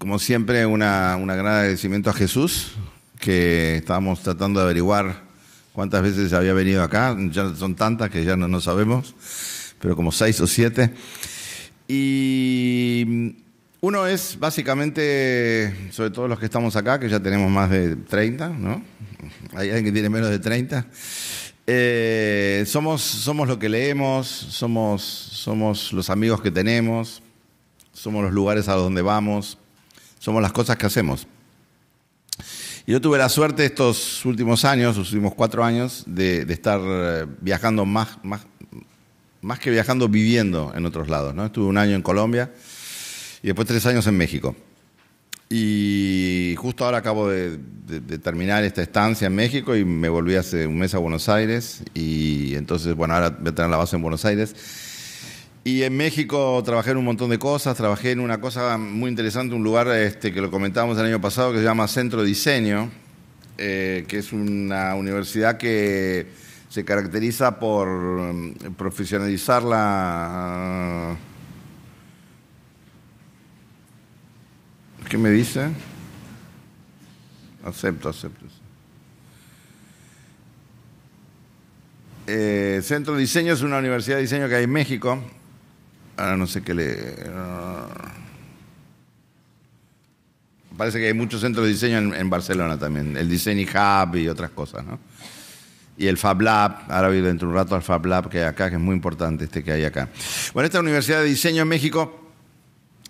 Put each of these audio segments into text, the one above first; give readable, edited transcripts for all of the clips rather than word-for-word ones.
Como siempre, un gran agradecimiento a Jesús, que estábamos tratando de averiguar cuántas veces había venido acá. Ya son tantas que ya no sabemos, pero como 6 o 7. Y uno es básicamente, sobre todo los que estamos acá, que ya tenemos más de 30, ¿no? Hay alguien que tiene menos de 30. Somos lo que leemos, somos los amigos que tenemos, somos los lugares a donde vamos, somos las cosas que hacemos. Y yo tuve la suerte estos últimos años, los últimos 4 años, de estar viajando más que viajando, viviendo en otros lados, ¿no? Estuve 1 año en Colombia y después 3 años en México. Y justo ahora acabo de terminar esta estancia en México y me volví hace un mes a Buenos Aires. Y entonces, bueno, ahora voy a tener la base en Buenos Aires. Y en México trabajé en un montón de cosas. Trabajé en una cosa muy interesante, un lugar que lo comentábamos el año pasado, que se llama Centro de Diseño, que es una universidad que se caracteriza por profesionalizar la... ¿Qué me dice? Acepto. Centro de Diseño es una universidad de diseño que hay en México. Ahora no sé qué le... Parece que hay muchos centros de diseño en Barcelona también. El Design Hub y otras cosas, ¿no? Y el Fab Lab, ahora voy dentro de un rato al Fab Lab que hay acá, que es muy importante que hay acá. Bueno, esta Universidad de Diseño en México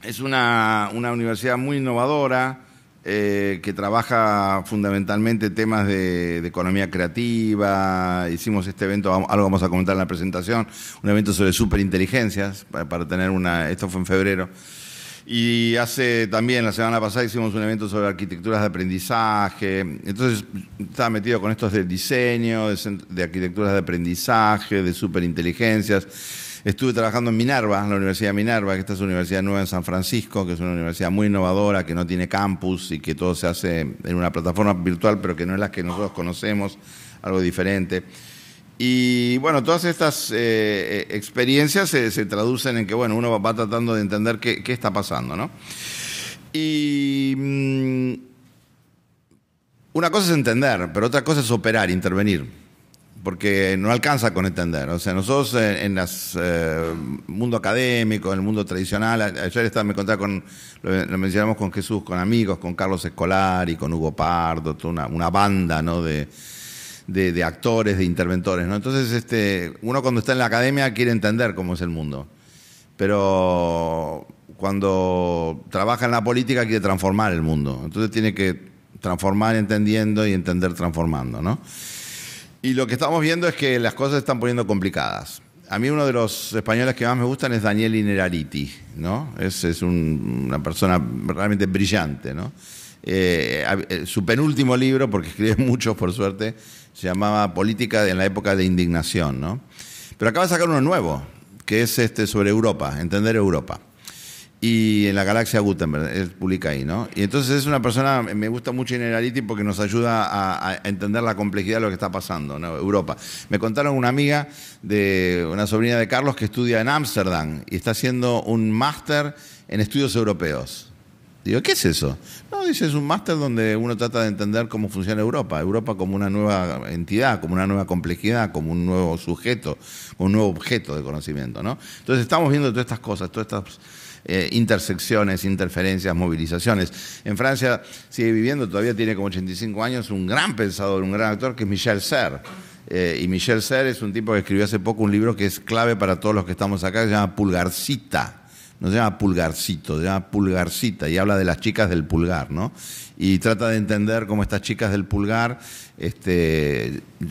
es una universidad muy innovadora que trabaja fundamentalmente temas de economía creativa. Hicimos este evento, algo vamos a comentar en la presentación, un evento sobre superinteligencias, para tener una... Esto fue en febrero. Y hace también, la semana pasada, hicimos un evento sobre arquitecturas de aprendizaje. Entonces, estaba metido con estos del diseño, de arquitecturas de aprendizaje, de superinteligencias. Estuve trabajando en Minerva, en la Universidad de Minerva, que esta es una universidad nueva en San Francisco, que es una universidad muy innovadora, que no tiene campus y que todo se hace en una plataforma virtual, pero que no es la que nosotros conocemos, algo diferente. Y bueno, todas estas experiencias se traducen en que, bueno, uno va tratando de entender qué está pasando, ¿no? Y una cosa es entender, pero otra cosa es operar, intervenir, porque no alcanza con entender. O sea, nosotros en el mundo académico, en el mundo tradicional, ayer me encontré lo mencionamos con Jesús, con amigos, con Carlos Escolari, con Hugo Pardo, toda una banda, ¿no?, de actores, de interventores, ¿no? Entonces, uno cuando está en la academia quiere entender cómo es el mundo, pero cuando trabaja en la política quiere transformar el mundo. Entonces tiene que transformar entendiendo y entender transformando, ¿no? Y lo que estamos viendo es que las cosas se están poniendo complicadas. A mí uno de los españoles que más me gustan es Daniel Innerarity, ¿no? Es una persona realmente brillante, ¿no? Su penúltimo libro, porque escribe muchos por suerte, se llamaba Política en la época de indignación, ¿no? Pero acaba de sacar uno nuevo, que es sobre Europa, Entender Europa. Y en la galaxia Gutenberg, él publica ahí, ¿no? Y entonces es una persona, me gusta mucho Innerarity porque nos ayuda a entender la complejidad de lo que está pasando, ¿no? Europa. Me contaron una amiga, una sobrina de Carlos, que estudia en Ámsterdam y está haciendo un máster en estudios europeos. Digo, ¿qué es eso? No, dice, es un máster donde uno trata de entender cómo funciona Europa. Europa como una nueva entidad, como una nueva complejidad, como un nuevo sujeto, un nuevo objeto de conocimiento, ¿no? Entonces estamos viendo todas estas cosas, todas estas intersecciones, interferencias, movilizaciones. En Francia sigue viviendo, todavía tiene como 85 años, un gran pensador, un gran actor, que es Michel Serre. Y Michel Serre es un tipo que escribió hace poco un libro que es clave para todos los que estamos acá, que se llama Pulgarcita. No se llama Pulgarcito, se llama Pulgarcita, y habla de las chicas del pulgar, ¿no? Y trata de entender cómo estas chicas del pulgar,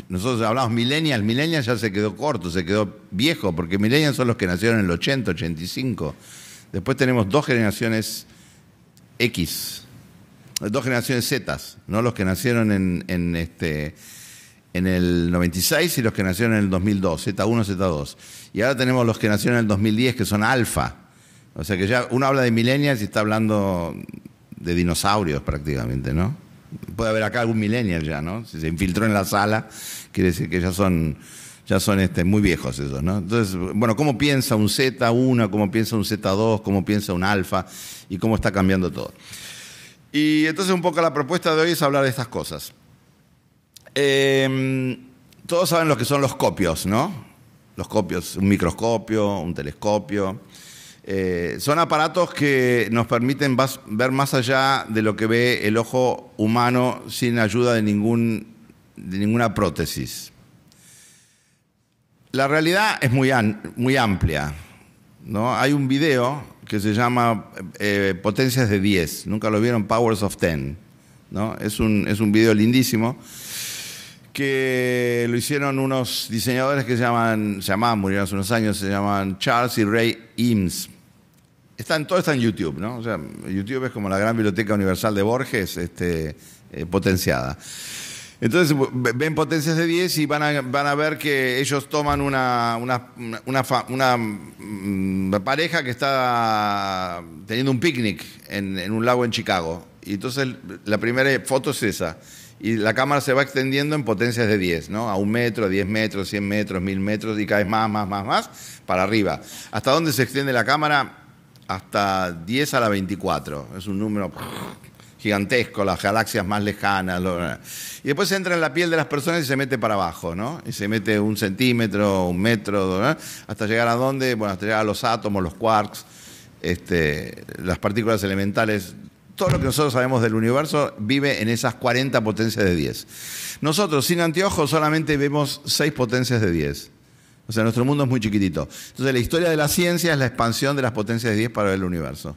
nosotros hablamos millennials ya se quedó corto, se quedó viejo, porque millennials son los que nacieron en el 80, 85. Después tenemos 2 generaciones X, 2 generaciones Z, ¿no? Los que nacieron en el 96 y los que nacieron en el 2002, Z1, Z2. Y ahora tenemos los que nacieron en el 2010, que son alfa. O sea que ya uno habla de millennials y está hablando de dinosaurios prácticamente, ¿no? Puede haber acá algún millennial ya, ¿no? Si se infiltró en la sala, quiere decir que ya son Ya son muy viejos esos, ¿no? Entonces, bueno, ¿cómo piensa un Z1? ¿Cómo piensa un Z2? ¿Cómo piensa un alfa? ¿Y cómo está cambiando todo? Y entonces un poco la propuesta de hoy es hablar de estas cosas. Todos saben lo que son los copios, ¿no? Los copios, un microscopio, un telescopio. Son aparatos que nos permiten ver más allá de lo que ve el ojo humano sin ayuda de ninguna prótesis. La realidad es muy amplia, ¿no? Hay un video que se llama Potencias de 10, nunca lo vieron, Powers of 10, ¿no? Es un video lindísimo que lo hicieron unos diseñadores que se llamaban, murieron hace unos años, se llaman Charles y Ray Eames. Todo está en YouTube, ¿no? O sea, YouTube es como la gran biblioteca universal de Borges, potenciada. Entonces ven Potencias de 10 y van a ver que ellos toman una pareja que está teniendo un picnic en un lago en Chicago. Y entonces la primera foto es esa. Y la cámara se va extendiendo en potencias de 10, ¿no? A 1 metro, a 10 metros, 100 metros, 1000 metros y cada vez más, para arriba. ¿Hasta dónde se extiende la cámara? Hasta 10 a la 24. Es un número gigantesco, las galaxias más lejanas. Y después entra en la piel de las personas y se mete para abajo, ¿no? Y se mete 1 centímetro, 1 metro, ¿no? Hasta llegar a dónde, bueno, hasta llegar a los átomos, los quarks, las partículas elementales. Todo lo que nosotros sabemos del universo vive en esas 40 potencias de 10. Nosotros, sin anteojos, solamente vemos 6 potencias de 10. O sea, nuestro mundo es muy chiquitito. Entonces, la historia de la ciencia es la expansión de las potencias de 10 para ver el universo.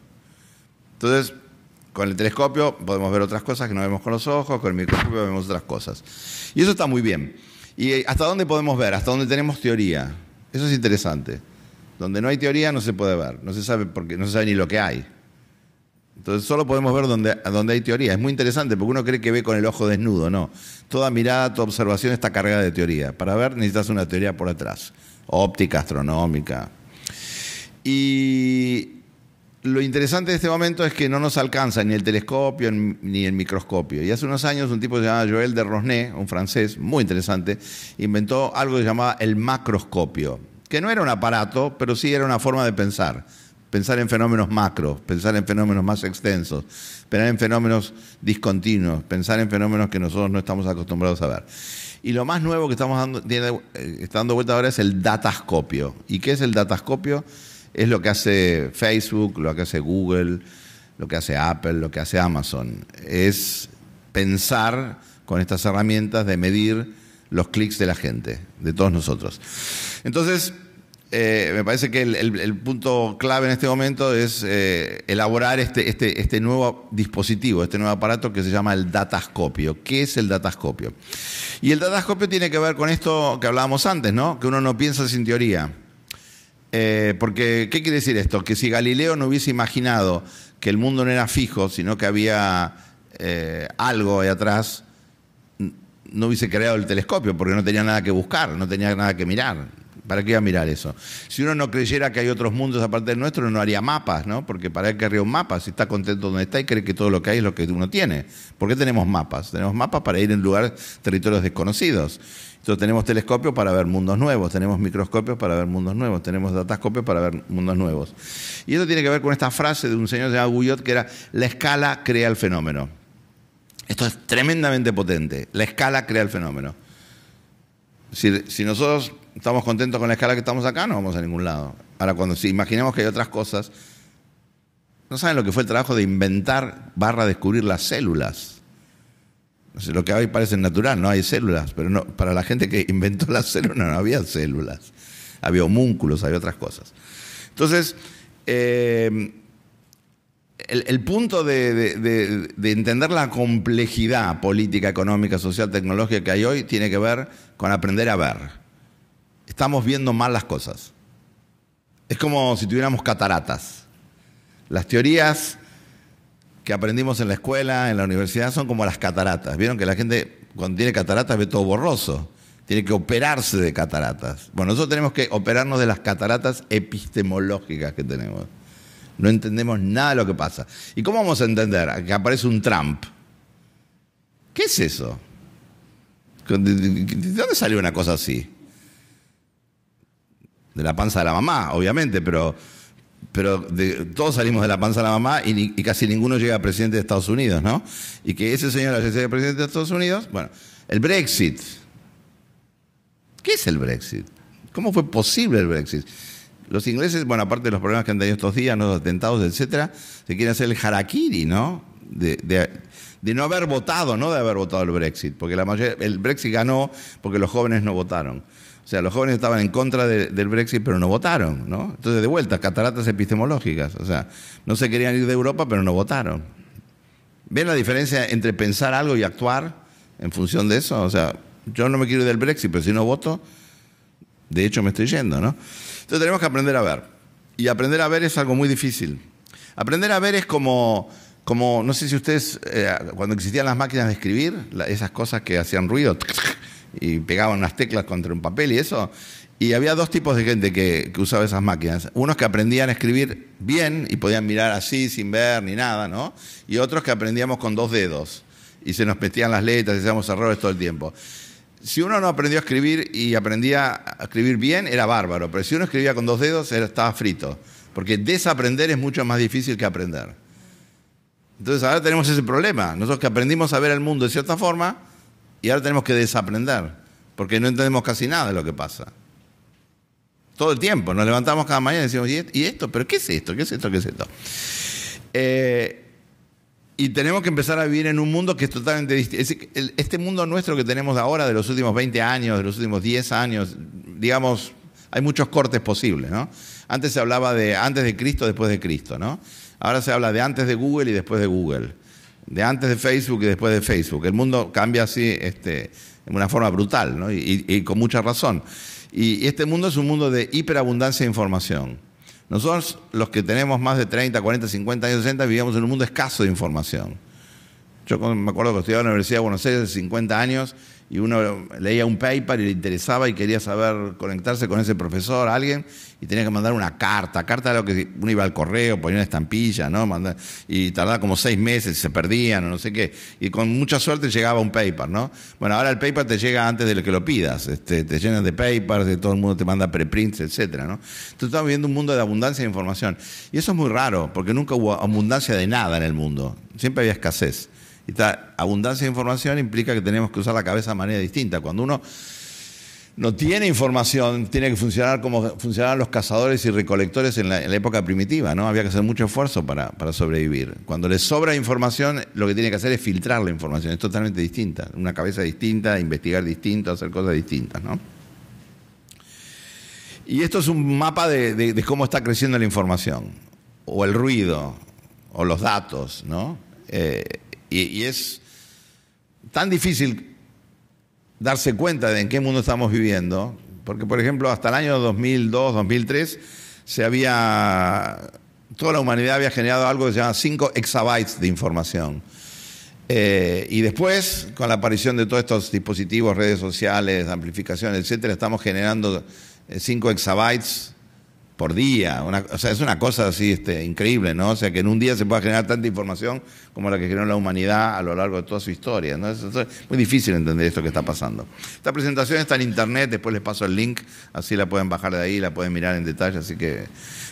Entonces, con el telescopio podemos ver otras cosas que no vemos con los ojos, con el microscopio vemos otras cosas. Y eso está muy bien. ¿Y hasta dónde podemos ver? Hasta dónde tenemos teoría. Eso es interesante. Donde no hay teoría no se puede ver. No se sabe, porque no se sabe ni lo que hay. Entonces solo podemos ver donde hay teoría. Es muy interesante porque uno cree que ve con el ojo desnudo, no. Toda mirada, toda observación está cargada de teoría. Para ver necesitas una teoría por atrás. Óptica, astronómica. Y lo interesante de este momento es que no nos alcanza ni el telescopio ni el microscopio. Y hace unos años un tipo que se llamaba Lloret del Mar, un francés muy interesante, inventó algo que se llamaba el macroscopio, que no era un aparato, pero sí era una forma de pensar. Pensar en fenómenos macros, pensar en fenómenos más extensos, pensar en fenómenos discontinuos, pensar en fenómenos que nosotros no estamos acostumbrados a ver. Y lo más nuevo que está dando vuelta ahora es el datascopio. ¿Y qué es el datascopio? Es lo que hace Facebook, lo que hace Google, lo que hace Apple, lo que hace Amazon. Es pensar con estas herramientas de medir los clics de la gente, de todos nosotros. Entonces, me parece que el punto clave en este momento es elaborar este nuevo dispositivo, este nuevo aparato que se llama el datascopio. ¿Qué es el datascopio? Y el datascopio tiene que ver con esto que hablábamos antes, ¿no? Que uno no piensa sin teoría. Porque, ¿qué quiere decir esto? Que si Galileo no hubiese imaginado que el mundo no era fijo, sino que había algo ahí atrás, no hubiese creado el telescopio, porque no tenía nada que buscar, no tenía nada que mirar. ¿Para qué iba a mirar eso? Si uno no creyera que hay otros mundos aparte del nuestro, no haría mapas, ¿no? Porque ¿para qué haría un mapa? Si está contento donde está y cree que todo lo que hay es lo que uno tiene. ¿Por qué tenemos mapas? Tenemos mapas para ir en lugares, territorios desconocidos. Entonces tenemos telescopios para ver mundos nuevos, tenemos microscopios para ver mundos nuevos, tenemos datascopios para ver mundos nuevos. Y eso tiene que ver con esta frase de un señor llamado Guyot que era: la escala crea el fenómeno. Esto es tremendamente potente, la escala crea el fenómeno. Si nosotros estamos contentos con la escala que estamos acá, no vamos a ningún lado. Ahora, cuando imaginemos que hay otras cosas, no saben lo que fue el trabajo de inventar / descubrir las células. No sé, lo que hoy parece natural, no hay células, pero no, para la gente que inventó las células no había células, había homúnculos, había otras cosas. Entonces, el punto de entender la complejidad política, económica, social, tecnológica que hay hoy tiene que ver con aprender a ver. Estamos viendo mal las cosas. Es como si tuviéramos cataratas. Las teorías que aprendimos en la escuela, en la universidad, son como las cataratas. Vieron que la gente cuando tiene cataratas ve todo borroso. Tiene que operarse de cataratas. Bueno, nosotros tenemos que operarnos de las cataratas epistemológicas que tenemos. No entendemos nada de lo que pasa. ¿Y cómo vamos a entender que aparece un Trump? ¿Qué es eso? ¿De dónde salió una cosa así? de la panza de la mamá, obviamente, pero todos salimos de la panza de la mamá y casi ninguno llega a presidente de Estados Unidos, ¿no? Y que ese señor haya sido presidente de Estados Unidos, bueno, el Brexit. ¿Qué es el Brexit? ¿Cómo fue posible el Brexit? Los ingleses, bueno, aparte de los problemas que han tenido estos días, ¿no?, los atentados, etcétera, se quieren hacer el harakiri, ¿no? De no haber votado, no de haber votado el Brexit, porque la mayoría, el Brexit ganó porque los jóvenes no votaron. O sea, los jóvenes estaban en contra del Brexit, pero no votaron, ¿no? Entonces, de vuelta, cataratas epistemológicas. O sea, no se querían ir de Europa, pero no votaron. ¿Ven la diferencia entre pensar algo y actuar en función de eso? O sea, yo no me quiero ir del Brexit, pero si no voto, de hecho me estoy yendo, ¿no? Entonces tenemos que aprender a ver. Y aprender a ver es algo muy difícil. Aprender a ver es como no sé si ustedes, cuando existían las máquinas de escribir, esas cosas que hacían ruido y pegaban las teclas contra un papel y eso, y había dos tipos de gente que usaba esas máquinas. Unos que aprendían a escribir bien y podían mirar así sin ver ni nada, ¿no? Y otros que aprendíamos con dos dedos y se nos metían las letras y hacíamos errores todo el tiempo. Si uno no aprendió a escribir y aprendía a escribir bien, era bárbaro, pero si uno escribía con dos dedos, estaba frito, porque desaprender es mucho más difícil que aprender. Entonces ahora tenemos ese problema. Nosotros que aprendimos a ver el mundo de cierta forma y ahora tenemos que desaprender porque no entendemos casi nada de lo que pasa. Todo el tiempo. Nos levantamos cada mañana y decimos, ¿y esto? ¿Pero qué es esto? ¿Qué es esto? ¿Qué es esto? Y tenemos que empezar a vivir en un mundo que es totalmente distinto. Este mundo nuestro que tenemos ahora de los últimos 20 años, de los últimos 10 años, digamos, hay muchos cortes posibles, ¿no? Antes se hablaba de antes de Cristo, después de Cristo, ¿no? Ahora se habla de antes de Google y después de Google. De antes de Facebook y después de Facebook. El mundo cambia así de una forma brutal, ¿no? Y con mucha razón. Y este mundo es un mundo de hiperabundancia de información. Nosotros, los que tenemos más de 30, 40, 50 años, 60, vivíamos en un mundo escaso de información. Yo me acuerdo que estudiaba en la Universidad de Buenos Aires hace 50 años y uno leía un paper y le interesaba y quería saber conectarse con ese profesor, alguien, y tenía que mandar una carta. Carta era lo que uno iba al correo, ponía una estampilla, ¿no? Y tardaba como 6 meses, se perdían o no sé qué. Y con mucha suerte llegaba un paper, ¿no? Bueno, ahora el paper te llega antes de lo que lo pidas. Te llenan de papers, todo el mundo te manda preprints, etcétera, ¿no? Entonces estamos viviendo un mundo de abundancia de información. Y eso es muy raro, porque nunca hubo abundancia de nada en el mundo. Siempre había escasez. Esta abundancia de información implica que tenemos que usar la cabeza de manera distinta. Cuando uno no tiene información, tiene que funcionar como funcionaban los cazadores y recolectores en la época primitiva, ¿no? Había que hacer mucho esfuerzo para sobrevivir. Cuando le sobra información, lo que tiene que hacer es filtrar la información. Es totalmente distinta. Una cabeza distinta, investigar distinto, hacer cosas distintas, ¿no? Y esto es un mapa de cómo está creciendo la información, o el ruido, o los datos, ¿no? Y es tan difícil darse cuenta de en qué mundo estamos viviendo, porque, por ejemplo, hasta el año 2002, 2003, toda la humanidad había generado algo que se llama 5 exabytes de información. Y después, con la aparición de todos estos dispositivos, redes sociales, amplificación, etcétera, estamos generando 5 exabytes por día. O sea, es una cosa así increíble, ¿no? O sea, que en un día se pueda generar tanta información como la que generó la humanidad a lo largo de toda su historia, ¿no? Es muy difícil entender esto que está pasando. Esta presentación está en internet, después les paso el link, así la pueden bajar de ahí, la pueden mirar en detalle, así que...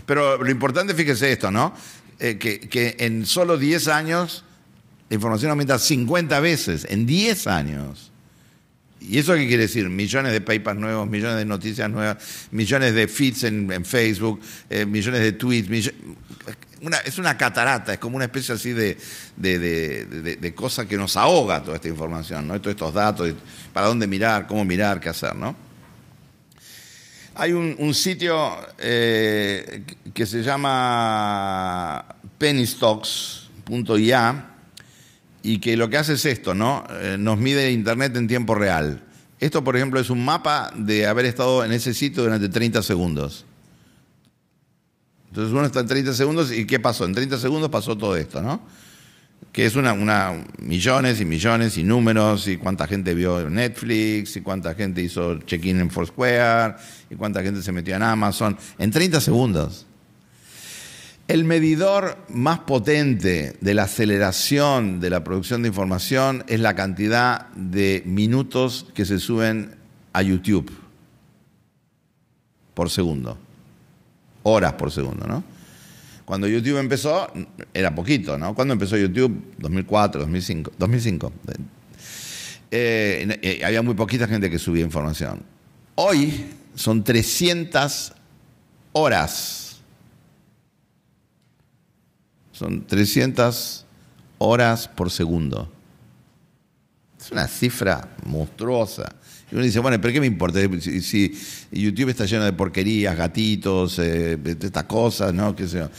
Pero lo importante, fíjese esto, ¿no? Que en solo 10 años la información aumenta 50 veces, en 10 años. ¿Y eso qué quiere decir? Millones de papers nuevos, millones de noticias nuevas, millones de feeds en Facebook, millones de tweets. Es una catarata, es como una especie así de cosa que nos ahoga toda esta información, ¿no? Todos estos datos, para dónde mirar, cómo mirar, qué hacer, ¿no? Hay un sitio que se llama pennystocks.ia, y que lo que hace es esto, ¿no? Nos mide internet en tiempo real. Esto, por ejemplo, es un mapa de haber estado en ese sitio durante 30 segundos. Entonces uno está en 30 segundos y ¿qué pasó? En 30 segundos pasó todo esto, ¿no? Que es millones y millones y números y cuánta gente vio Netflix y cuánta gente hizo check-in en Foursquare y cuánta gente se metió en Amazon. En 30 segundos. El medidor más potente de la aceleración de la producción de información es la cantidad de minutos que se suben a YouTube. por segundo. Horas por segundo, ¿no? Cuando YouTube empezó, era poquito, ¿no? ¿Cuándo empezó YouTube? 2004, 2005. 2005. Había muy poquita gente que subía información. Hoy son 300 horas. Son 300 horas por segundo. Es una cifra monstruosa. Y uno dice, bueno, ¿pero qué me importa? Si YouTube está lleno de porquerías, gatitos, estas cosas, ¿no? ¿Qué sé yo?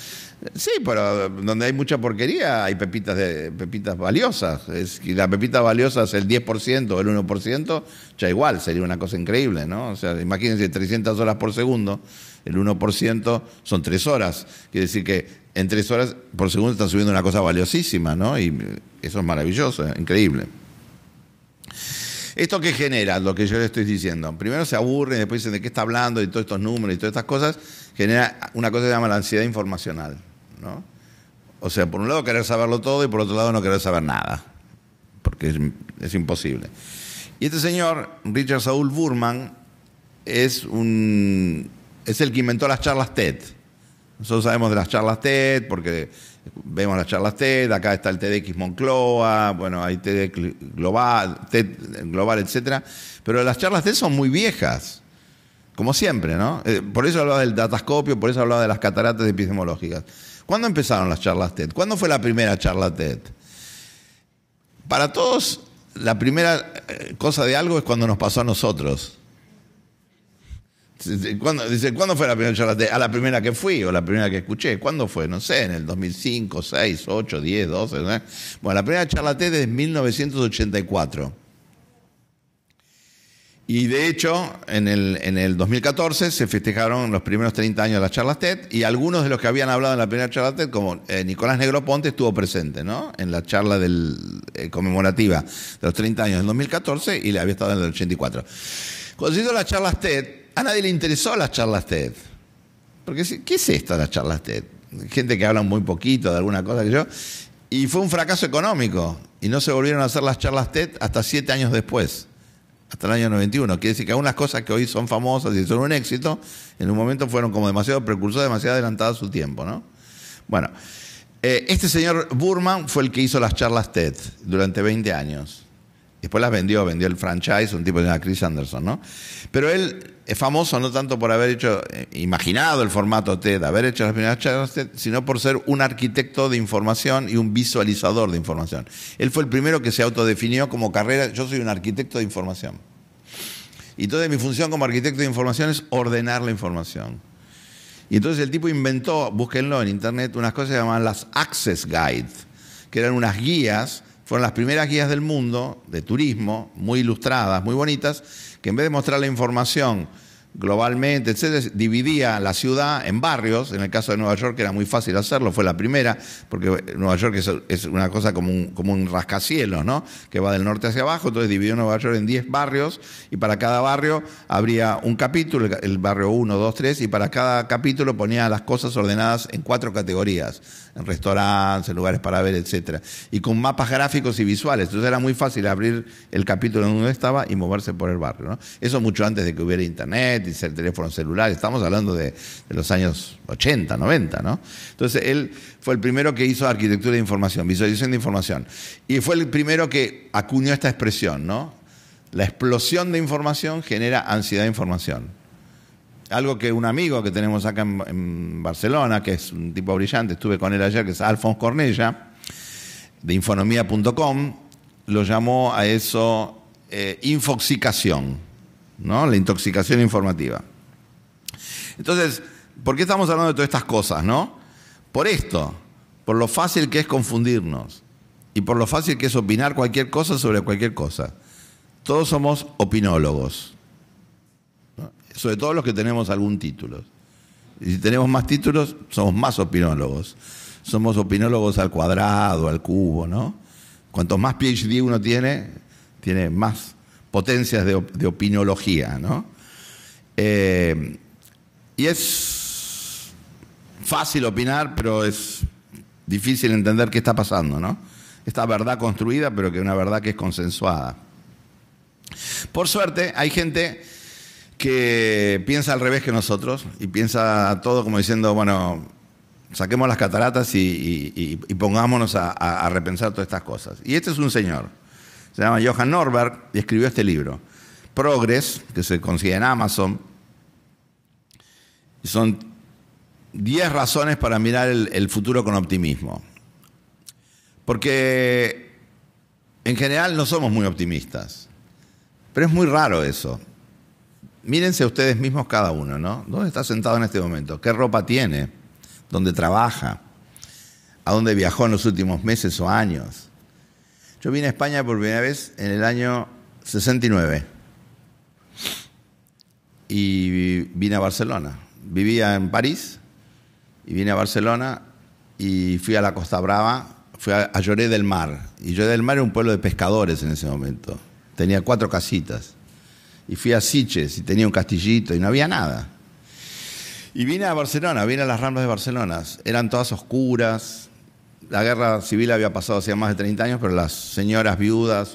Sí, pero donde hay mucha porquería hay pepitas valiosas. Si la pepita valiosa es el 10% o el 1%, ya igual, sería una cosa increíble, ¿no? O sea, imagínense, 300 horas por segundo, el 1% son 3 horas. Quiere decir que en 3 horas por segundo están subiendo una cosa valiosísima, ¿no? Y eso es maravilloso, increíble. ¿Esto qué genera? Lo que yo le estoy diciendo. Primero se aburren, después dicen de qué está hablando y todos estos números y todas estas cosas. Genera una cosa que se llama la ansiedad informacional, ¿no? O sea, por un lado querer saberlo todo y por otro lado no querer saber nada. Porque es imposible. Y este señor, Richard Saul Burman, es el que inventó las charlas TED. Nosotros sabemos de las charlas TED porque vemos las charlas TED, acá está el TEDx Moncloa, bueno, hay TEDx Global, TED Global, etc. Pero las charlas TED son muy viejas, como siempre, ¿no? Por eso hablaba del datascopio, por eso hablaba de las cataratas epistemológicas. ¿Cuándo empezaron las charlas TED? ¿Cuándo fue la primera charla TED? Para todos, la primera cosa de algo es cuando nos pasó a nosotros. Dice, ¿cuándo fue la primera charla TED? A la primera que fui o la primera que escuché. ¿Cuándo fue? No sé, en el 2005, 6, 8, 10, 12. ¿No? Bueno, la primera charla TED es 1984. Y de hecho, en el 2014 se festejaron los primeros 30 años de las charlas TED y algunos de los que habían hablado en la primera charla TED, como Nicolás Negroponte, estuvo presente, ¿no? En la charla conmemorativa de los 30 años del 2014 y le había estado en el 84. Cuando se hizo las charlas TED, a nadie le interesó las charlas TED. Porque, ¿qué es esto de las charlas TED? Gente que habla muy poquito de alguna cosa que yo. Y fue un fracaso económico. Y no se volvieron a hacer las charlas TED hasta 7 años después. Hasta el año 91. Quiere decir que algunas cosas que hoy son famosas y son un éxito, en un momento fueron como demasiado precursoras, demasiado adelantadas a su tiempo, ¿no? Bueno, este señor Burman fue el que hizo las charlas TED durante 20 años. Después las vendió el franchise, un tipo que se llama Chris Anderson, ¿no? Pero él es famoso no tanto por haber imaginado el formato TED, haber hecho las primeras charlas TED, sino por ser un arquitecto de información y un visualizador de información. Él fue el primero que se autodefinió como carrera, yo soy un arquitecto de información. Y entonces mi función como arquitecto de información es ordenar la información. Y entonces el tipo inventó, búsquenlo en internet, unas cosas que se llamaban las Access Guides, que eran unas guías. Fueron las primeras guías del mundo de turismo, muy ilustradas, muy bonitas, que en vez de mostrar la información globalmente, etcétera, dividía la ciudad en barrios. En el caso de Nueva York era muy fácil hacerlo, fue la primera, porque Nueva York es una cosa como un rascacielos, ¿no? Que va del norte hacia abajo, entonces dividió Nueva York en 10 barrios y para cada barrio habría un capítulo, el barrio 1, 2, 3, y para cada capítulo ponía las cosas ordenadas en 4 categorías, en restaurantes, en lugares para ver, etcétera, y con mapas gráficos y visuales. Entonces era muy fácil abrir el capítulo donde estaba y moverse por el barrio, ¿no? Eso mucho antes de que hubiera internet, dice el teléfono celular, estamos hablando de los años 80, 90, ¿no? Entonces él fue el primero que hizo arquitectura de información, visualización de información, y fue el primero que acuñó esta expresión, ¿no? La explosión de información genera ansiedad de información. Algo que un amigo que tenemos acá en Barcelona, que es un tipo brillante, estuve con él ayer, que es Alfons Cornella, de infonomía.com, lo llamó a eso infoxicación, ¿no? La intoxicación informativa. Entonces, ¿por qué estamos hablando de todas estas cosas, no? Por esto, por lo fácil que es confundirnos y por lo fácil que es opinar cualquier cosa sobre cualquier cosa. Todos somos opinólogos, ¿no? Sobre todo los que tenemos algún título. Y si tenemos más títulos, somos más opinólogos. Somos opinólogos al cuadrado, al cubo, ¿no? Cuanto más PhD uno tiene más potencias de opinología, ¿no? Y es fácil opinar, pero es difícil entender qué está pasando, ¿no? Esta verdad construida, pero que es una verdad que es consensuada. Por suerte, hay gente que piensa al revés que nosotros y piensa todo como diciendo, bueno, saquemos las cataratas y pongámonos a repensar todas estas cosas. Y este es un señor, se llama Johan Norberg y escribió este libro, Progress, que se consigue en Amazon. Y son 10 razones para mirar el futuro con optimismo. Porque en general no somos muy optimistas, pero es muy raro eso. Mírense ustedes mismos cada uno, ¿no? ¿Dónde está sentado en este momento? ¿Qué ropa tiene? ¿Dónde trabaja? ¿A dónde viajó en los últimos meses o años? Yo vine a España por primera vez en el año 69 y vine a Barcelona. Vivía en París y vine a Barcelona y fui a la Costa Brava, fui a Lloret del Mar. Y Lloret del Mar era un pueblo de pescadores en ese momento. Tenía 4 casitas. Y fui a Sitges y tenía un castillito y no había nada. Y vine a Barcelona, vine a las Ramblas de Barcelona. Eran todas oscuras. La guerra civil había pasado hacía más de 30 años, pero las señoras viudas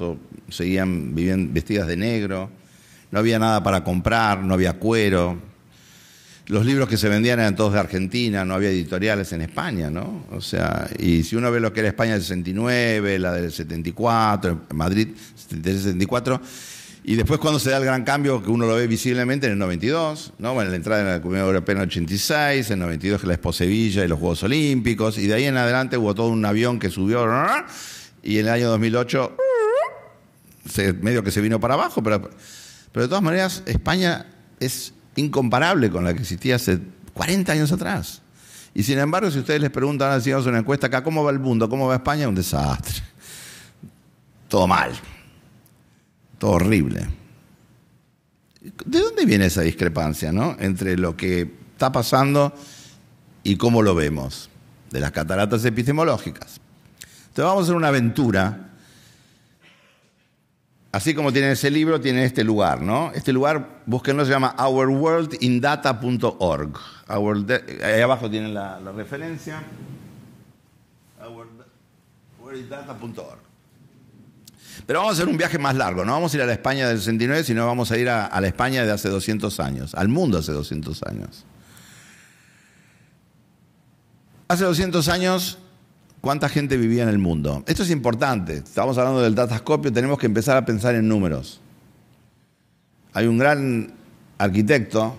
seguían vivían vestidas de negro. No había nada para comprar, no había cuero. Los libros que se vendían eran todos de Argentina, no había editoriales en España, ¿no? O sea, y si uno ve lo que era España del 69, la del 74, Madrid, 73, 74... Y después cuando se da el gran cambio, que uno lo ve visiblemente en el 92, ¿no? Bueno, la entrada en la Comunidad Europea en el 86, en el 92 que la Expo Sevilla y los Juegos Olímpicos, y de ahí en adelante hubo todo un avión que subió, y en el año 2008 medio que se vino para abajo, pero de todas maneras España es incomparable con la que existía hace 40 años atrás. Y sin embargo, si ustedes les preguntan, ahora hacíamos una encuesta acá, ¿cómo va el mundo? ¿Cómo va España? Un desastre. Todo mal. Todo horrible. ¿De dónde viene esa discrepancia, no? Entre lo que está pasando y cómo lo vemos. De las cataratas epistemológicas. Entonces vamos a hacer una aventura. Así como tiene ese libro, tiene este lugar, ¿no? Este lugar, búsquenlo, se llama OurWorldInData.org. Ahí abajo tienen la referencia. OurWorldInData.org. Pero vamos a hacer un viaje más largo, no vamos a ir a la España del 69, sino vamos a ir a la España de hace 200 años, al mundo hace 200 años. Hace 200 años, ¿cuánta gente vivía en el mundo? Esto es importante, estamos hablando del datascopio, tenemos que empezar a pensar en números. Hay un gran arquitecto,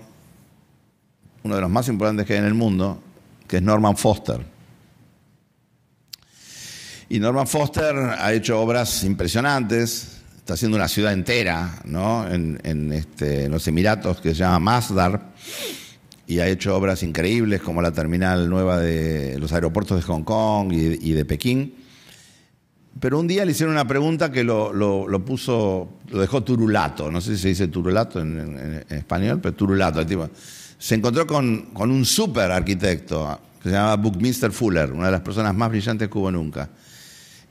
uno de los más importantes que hay en el mundo, que es Norman Foster. Y Norman Foster ha hecho obras impresionantes, está haciendo una ciudad entera, ¿no? En los Emiratos, que se llama Masdar, y ha hecho obras increíbles como la terminal nueva de los aeropuertos de Hong Kong y de Pekín. Pero un día le hicieron una pregunta que lo dejó turulato, no sé si se dice turulato en español, pero turulato. El tipo se encontró con un super arquitecto que se llamaba Buckminster Fuller, una de las personas más brillantes que hubo nunca.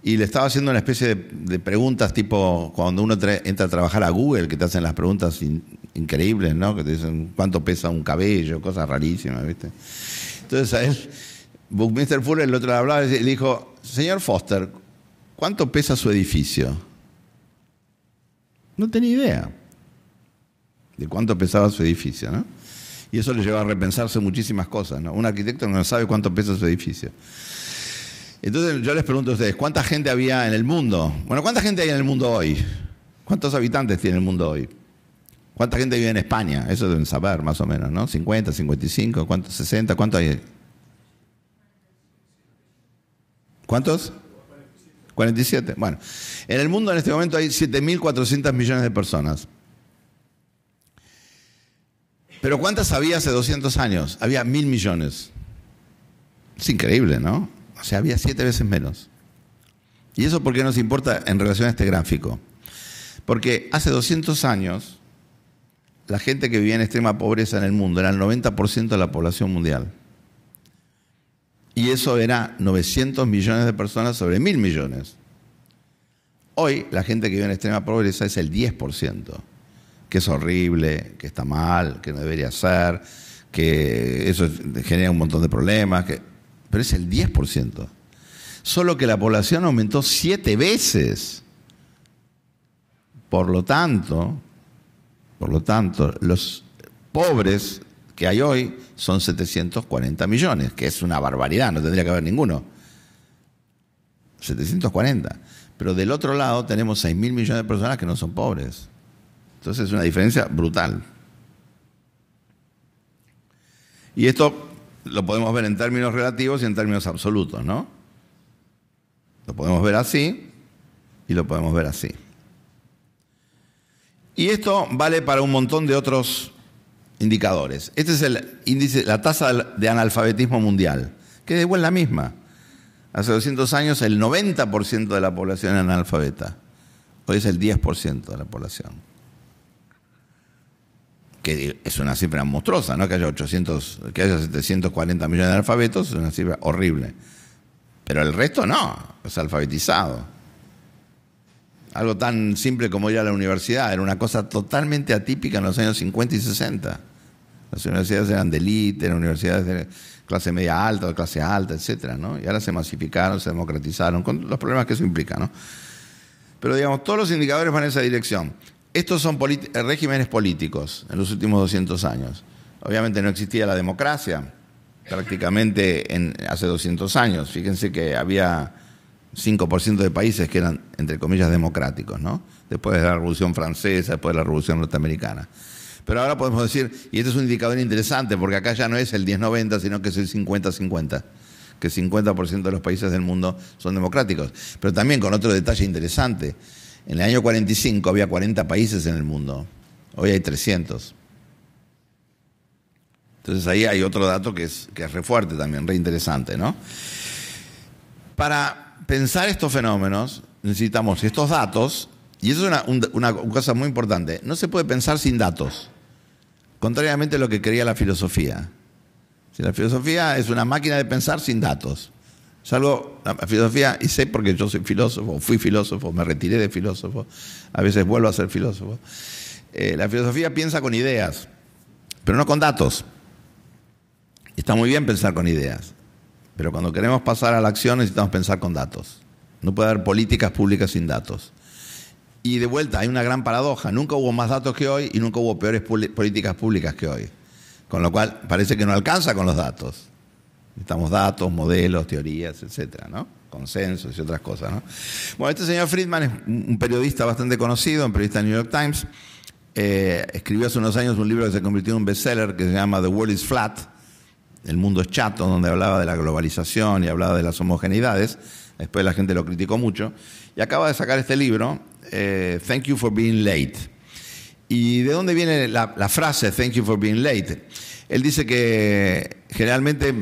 Y le estaba haciendo una especie de preguntas tipo cuando uno entra a trabajar a Google, que te hacen las preguntas increíbles, ¿no? Que te dicen cuánto pesa un cabello, cosas rarísimas, ¿viste? Entonces a él, Buckminster Fuller, el otro le hablaba y le dijo, señor Foster, ¿cuánto pesa su edificio? No tenía idea de cuánto pesaba su edificio, ¿no? Y eso le lleva a repensarse muchísimas cosas, ¿no? Un arquitecto no sabe cuánto pesa su edificio. Entonces yo les pregunto a ustedes, ¿cuánta gente había en el mundo? Bueno, ¿cuánta gente hay en el mundo hoy? ¿Cuántos habitantes tiene el mundo hoy? ¿Cuánta gente vive en España? Eso deben saber más o menos, ¿no? 50, 55, ¿cuántos? 60, ¿cuántos hay? ¿Cuántos? 47. Bueno, en el mundo en este momento hay 7.400 millones de personas. Pero ¿cuántas había hace 200 años? Había 1.000 millones. Es increíble, ¿no? O sea, había 7 veces menos. ¿Y eso por qué nos importa en relación a este gráfico? Porque hace 200 años, la gente que vivía en extrema pobreza en el mundo era el 90% de la población mundial. Y eso era 900 millones de personas sobre 1.000 millones. Hoy, la gente que vive en extrema pobreza es el 10%. Que es horrible, que está mal, que no debería ser, que eso genera un montón de problemas, pero es el 10%. Solo que la población aumentó 7 veces. Por lo tanto, los pobres que hay hoy son 740 millones, que es una barbaridad, no tendría que haber ninguno. 740. Pero del otro lado tenemos 6.000 millones de personas que no son pobres. Entonces es una diferencia brutal. Y esto lo podemos ver en términos relativos y en términos absolutos, ¿no? Lo podemos ver así y lo podemos ver así. Y esto vale para un montón de otros indicadores. Este es el índice, la tasa de analfabetismo mundial, que es igual la misma. Hace 200 años el 90% de la población era analfabeta. Hoy es el 10% de la población. Que es una cifra monstruosa, ¿no? Que haya 740 millones de analfabetos es una cifra horrible. Pero el resto no, es alfabetizado. Algo tan simple como ir a la universidad era una cosa totalmente atípica en los años 50 y 60. Las universidades eran de élite, eran universidades de clase media alta, de clase alta, etcétera, ¿no? Y ahora se masificaron, se democratizaron, con los problemas que eso implica, ¿no? Pero digamos, todos los indicadores van en esa dirección. Estos son regímenes políticos en los últimos 200 años. Obviamente no existía la democracia prácticamente hace 200 años. Fíjense que había 5% de países que eran, entre comillas, democráticos, ¿no? Después de la Revolución Francesa, después de la Revolución Norteamericana. Pero ahora podemos decir, y este es un indicador interesante, porque acá ya no es el 10-90, sino que es el 50-50, que 50% de los países del mundo son democráticos. Pero también con otro detalle interesante, en el año 45 había 40 países en el mundo, hoy hay 300. Entonces ahí hay otro dato que es re fuerte también, re interesante, ¿no? Para pensar estos fenómenos, necesitamos estos datos, y eso es una cosa muy importante. No se puede pensar sin datos, contrariamente a lo que creía la filosofía. Si la filosofía es una máquina de pensar sin datos. Salvo la filosofía, y sé porque yo soy filósofo, fui filósofo, me retiré de filósofo, a veces vuelvo a ser filósofo. La filosofía piensa con ideas, pero no con datos. Está muy bien pensar con ideas. Pero cuando queremos pasar a la acción necesitamos pensar con datos. No puede haber políticas públicas sin datos. Y de vuelta, hay una gran paradoja. Nunca hubo más datos que hoy y nunca hubo peores políticas públicas que hoy. Con lo cual parece que no alcanza con los datos. Necesitamos datos, modelos, teorías, etcétera, ¿no? Consensos y otras cosas, ¿no? Bueno, este señor Friedman es un periodista bastante conocido, un periodista del New York Times. Escribió hace unos años un libro que se convirtió en un bestseller que se llama The World is Flat. El mundo es chato, donde hablaba de la globalización y hablaba de las homogeneidades. Después la gente lo criticó mucho. Y acaba de sacar este libro, Thank you for being late. ¿Y de dónde viene la frase Thank you for being late? Él dice que generalmente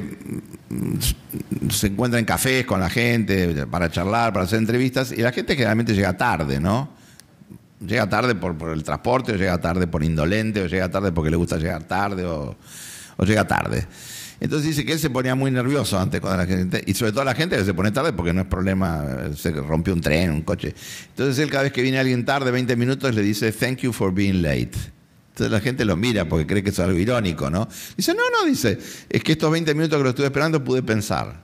se encuentra en cafés con la gente para charlar, para hacer entrevistas. Y la gente generalmente llega tarde, ¿no? Llega tarde por el transporte, o llega tarde por indolente, o llega tarde porque le gusta llegar tarde, o llega tarde. Entonces dice que él se ponía muy nervioso antes cuando la gente, y sobre todo la gente que se pone tarde porque no es problema, se rompió un tren, un coche. Entonces él cada vez que viene alguien tarde, 20 minutos, le dice thank you for being late. Entonces la gente lo mira porque cree que es algo irónico, ¿no? Dice, no, dice, es que estos 20 minutos que lo estuve esperando pude pensar.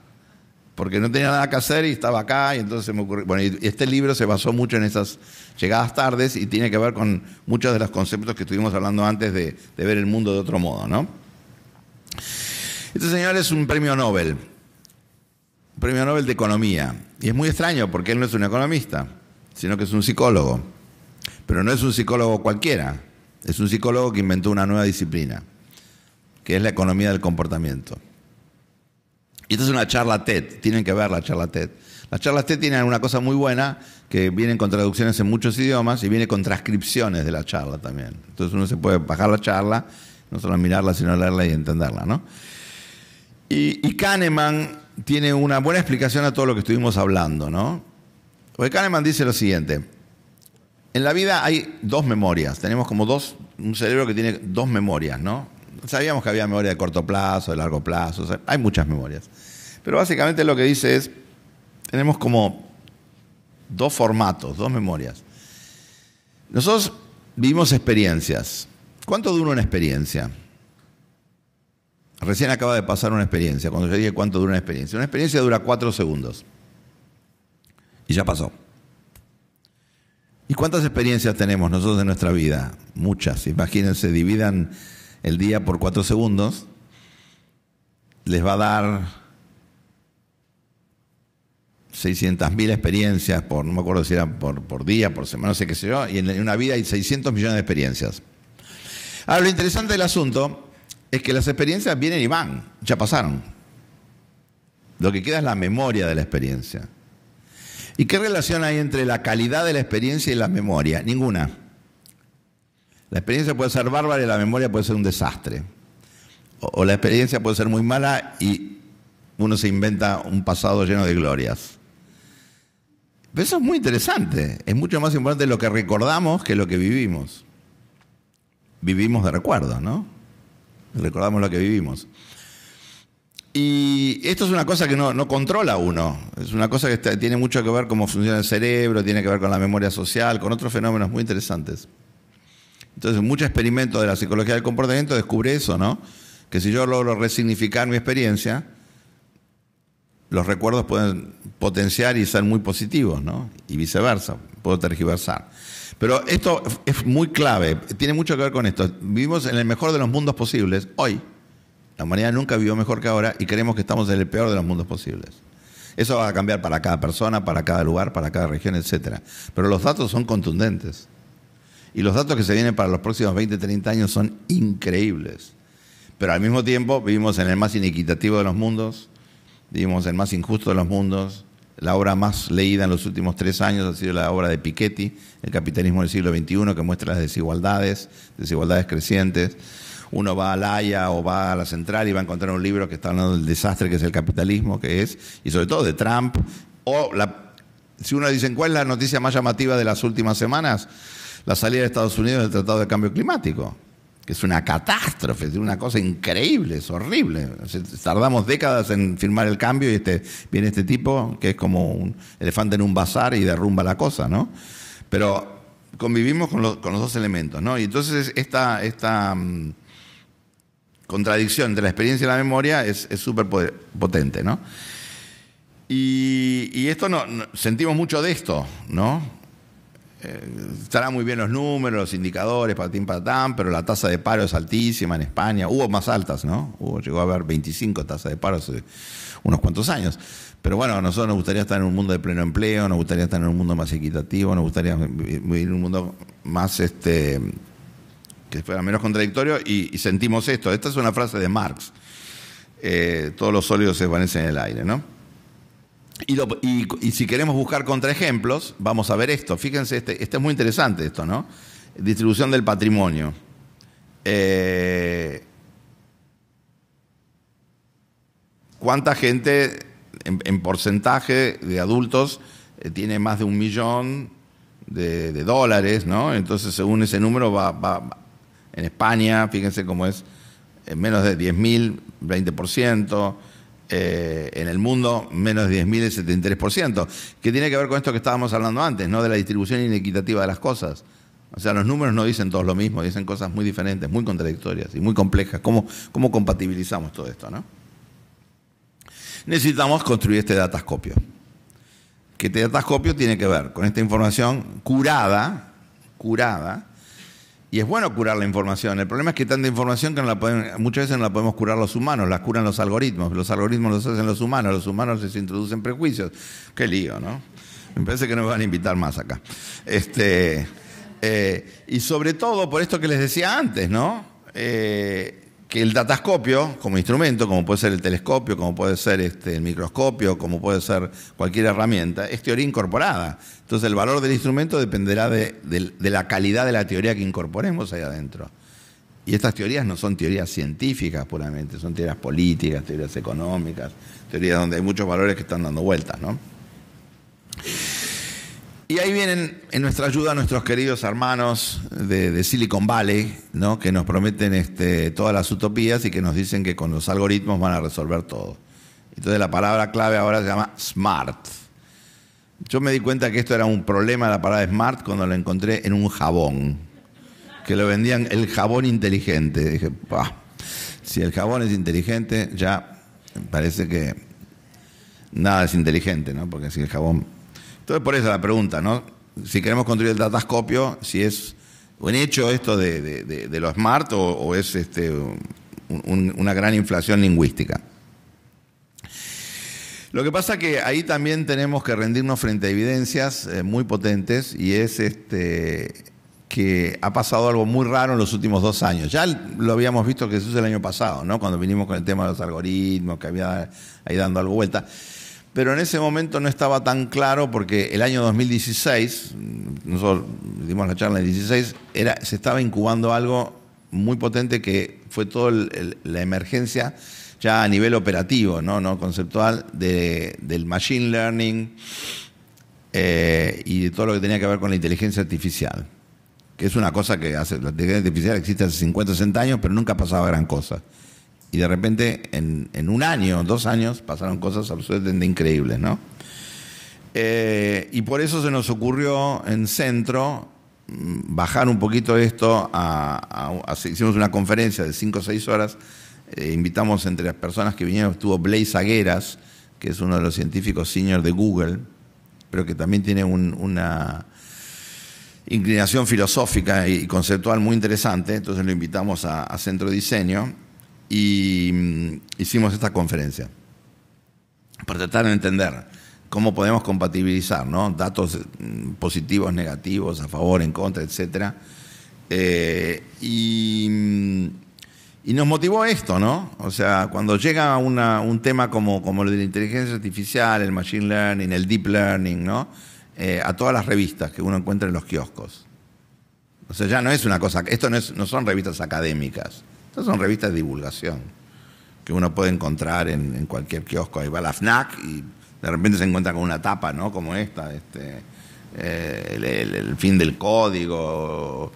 Porque no tenía nada que hacer y estaba acá y entonces se me ocurrió. Bueno, y este libro se basó mucho en esas llegadas tardes y tiene que ver con muchos de los conceptos que estuvimos hablando antes de ver el mundo de otro modo, ¿no? Este señor es un premio Nobel de economía. Y es muy extraño porque él no es un economista, sino que es un psicólogo. Pero no es un psicólogo cualquiera, es un psicólogo que inventó una nueva disciplina, que es la economía del comportamiento. Y esta es una charla TED, tienen que ver la charla TED. Las charlas TED tienen una cosa muy buena, que vienen con traducciones en muchos idiomas y viene con transcripciones de la charla también. Entonces uno se puede bajar la charla, no solo mirarla, sino leerla y entenderla, ¿no? Y Kahneman tiene una buena explicación a todo lo que estuvimos hablando, ¿no? Porque Kahneman dice lo siguiente. En la vida hay dos memorias. Tenemos como un cerebro que tiene dos memorias, ¿no? Sabíamos que había memoria de corto plazo, de largo plazo. O sea, hay muchas memorias. Pero básicamente lo que dice es, tenemos como dos formatos, dos memorias. Nosotros vivimos experiencias. ¿Cuánto dura una experiencia? Recién acaba de pasar una experiencia, cuando yo dije cuánto dura una experiencia. Una experiencia dura 4 segundos. Y ya pasó. ¿Y cuántas experiencias tenemos nosotros en nuestra vida? Muchas. Imagínense, dividan el día por 4 segundos, les va a dar 600.000 experiencias por, no me acuerdo si eran por día, por semana, no sé qué sé yo, y en una vida hay 600 millones de experiencias. Ahora, lo interesante del asunto es que las experiencias vienen y van, ya pasaron. Lo que queda es la memoria de la experiencia. ¿Y qué relación hay entre la calidad de la experiencia y la memoria? Ninguna. La experiencia puede ser bárbara y la memoria puede ser un desastre. O la experiencia puede ser muy mala y uno se inventa un pasado lleno de glorias. Pero eso es muy interesante. Es mucho más importante lo que recordamos que lo que vivimos. Vivimos de recuerdos, ¿no? Recordamos lo que vivimos. Y esto es una cosa que no controla uno. Es una cosa que tiene mucho que ver cómo funciona el cerebro, tiene que ver con la memoria social, con otros fenómenos muy interesantes. Entonces, mucho experimento de la psicología del comportamiento descubre eso, ¿no? Que si yo logro resignificar mi experiencia, los recuerdos pueden potenciar y ser muy positivos, ¿no? Y viceversa, puedo tergiversar. Pero esto es muy clave, tiene mucho que ver con esto. Vivimos en el mejor de los mundos posibles hoy. La humanidad nunca vivió mejor que ahora y creemos que estamos en el peor de los mundos posibles. Eso va a cambiar para cada persona, para cada lugar, para cada región, etc. Pero los datos son contundentes. Y los datos que se vienen para los próximos 20, 30 años son increíbles. Pero al mismo tiempo vivimos en el más inequitativo de los mundos, vivimos en el más injusto de los mundos. La obra más leída en los últimos 3 años ha sido la obra de Piketty, El capitalismo del siglo XXI, que muestra las desigualdades crecientes. Uno va a la Haya o va a la Central y va a encontrar un libro que está hablando del desastre que es el capitalismo, que es, y sobre todo de Trump. O si uno dice, ¿cuál es la noticia más llamativa de las últimas semanas? La salida de Estados Unidos del Tratado de Cambio Climático, que es una catástrofe, es una cosa increíble, es horrible. Tardamos décadas en firmar el cambio y viene este tipo que es como un elefante en un bazar y derrumba la cosa, ¿no? Pero convivimos con los dos elementos, ¿no? Y entonces esta contradicción entre la experiencia y la memoria es súper potente, ¿no? Y esto sentimos mucho de esto, ¿no? Estarán muy bien los números, los indicadores, patín patán, pero la tasa de paro es altísima en España. Hubo más altas, ¿no? Llegó a haber 25 tasas de paro hace unos cuantos años. Pero bueno, a nosotros nos gustaría estar en un mundo de pleno empleo, nos gustaría estar en un mundo más equitativo, nos gustaría vivir en un mundo más que fuera menos contradictorio, y sentimos esto. Esta es una frase de Marx. Todos los sólidos se desvanecen en el aire, ¿no? Y si queremos buscar contraejemplos, vamos a ver esto. Fíjense, este es muy interesante esto, ¿no? Distribución del patrimonio. ¿Cuánta gente en porcentaje de adultos tiene más de $1 millón de dólares, ¿no? Entonces, según ese número, en España, fíjense cómo es, menos de 10.000, 20%. En el mundo, menos de 10.000 es 73%. Que tiene que ver con esto que estábamos hablando antes, ¿no? De la distribución inequitativa de las cosas. O sea, los números no dicen todos lo mismo, dicen cosas muy diferentes, muy contradictorias y muy complejas. ¿Cómo compatibilizamos todo esto, no? Necesitamos construir este datascopio. Que este datascopio tiene que ver con esta información curada, y es bueno curar la información. El problema es que hay tanta información que muchas veces no la podemos curar los humanos, la curan los algoritmos. Los algoritmos los hacen los humanos les introducen prejuicios. Qué lío, ¿no? Me parece que no me van a invitar más acá. Y sobre todo por esto que les decía antes, ¿no? Que el datascopio, como instrumento, como puede ser el telescopio, como puede ser el microscopio, como puede ser cualquier herramienta, es teoría incorporada. Entonces el valor del instrumento dependerá de la calidad de la teoría que incorporemos ahí adentro. Y estas teorías no son teorías científicas puramente, son teorías políticas, teorías económicas, teorías donde hay muchos valores que están dando vueltas, ¿no? Y ahí vienen en nuestra ayuda nuestros queridos hermanos de Silicon Valley, ¿no? Que nos prometen todas las utopías y que nos dicen que con los algoritmos van a resolver todo. Entonces la palabra clave ahora se llama smart. Yo me di cuenta que esto era un problema, la palabra smart, cuando lo encontré en un jabón. Que lo vendían el jabón inteligente. Dije, bah, si el jabón es inteligente, ya parece que nada es inteligente, ¿no? Porque si el jabón... Entonces, por eso la pregunta, ¿no? Si queremos construir el datascopio, si es ¿Un hecho esto de lo smart o es una gran inflación lingüística? Lo que pasa que ahí también tenemos que rendirnos frente a evidencias muy potentes, y es que ha pasado algo muy raro en los últimos 2 años. Ya lo habíamos visto, Jesús, el año pasado, ¿no? Cuando vinimos con el tema de los algoritmos, que había ahí dando algo vuelta. Pero en ese momento no estaba tan claro, porque el año 2016, nosotros dimos la charla en el 16, se estaba incubando algo muy potente que fue toda la emergencia ya a nivel operativo, no conceptual, del machine learning y de todo lo que tenía que ver con la inteligencia artificial. Que es una cosa que hace, la inteligencia artificial existe hace 50, 60 años, pero nunca pasaba gran cosa. Y de repente, en 1 año, 2 años, pasaron cosas absolutamente increíbles, ¿no? Y por eso se nos ocurrió en Centro bajar un poquito esto. Hicimos una conferencia de 5 o 6 horas. Invitamos entre las personas que vinieron, estuvo Blaise Agueras, que es uno de los científicos senior de Google, pero que también tiene una inclinación filosófica y conceptual muy interesante. Entonces lo invitamos a Centro de Diseño y hicimos esta conferencia para tratar de entender cómo podemos compatibilizar, ¿no?, datos positivos, negativos, a favor, en contra, etc. Y nos motivó esto, ¿no? O sea, cuando llega un tema como el de la inteligencia artificial, el machine learning, el deep learning, ¿no? A todas las revistas que uno encuentra en los kioscos. O sea, ya no es una cosa... Esto no son revistas académicas. Estas son revistas de divulgación que uno puede encontrar en cualquier kiosco. Ahí va la FNAC y de repente se encuentra con una tapa, ¿no? Como esta, el fin del código...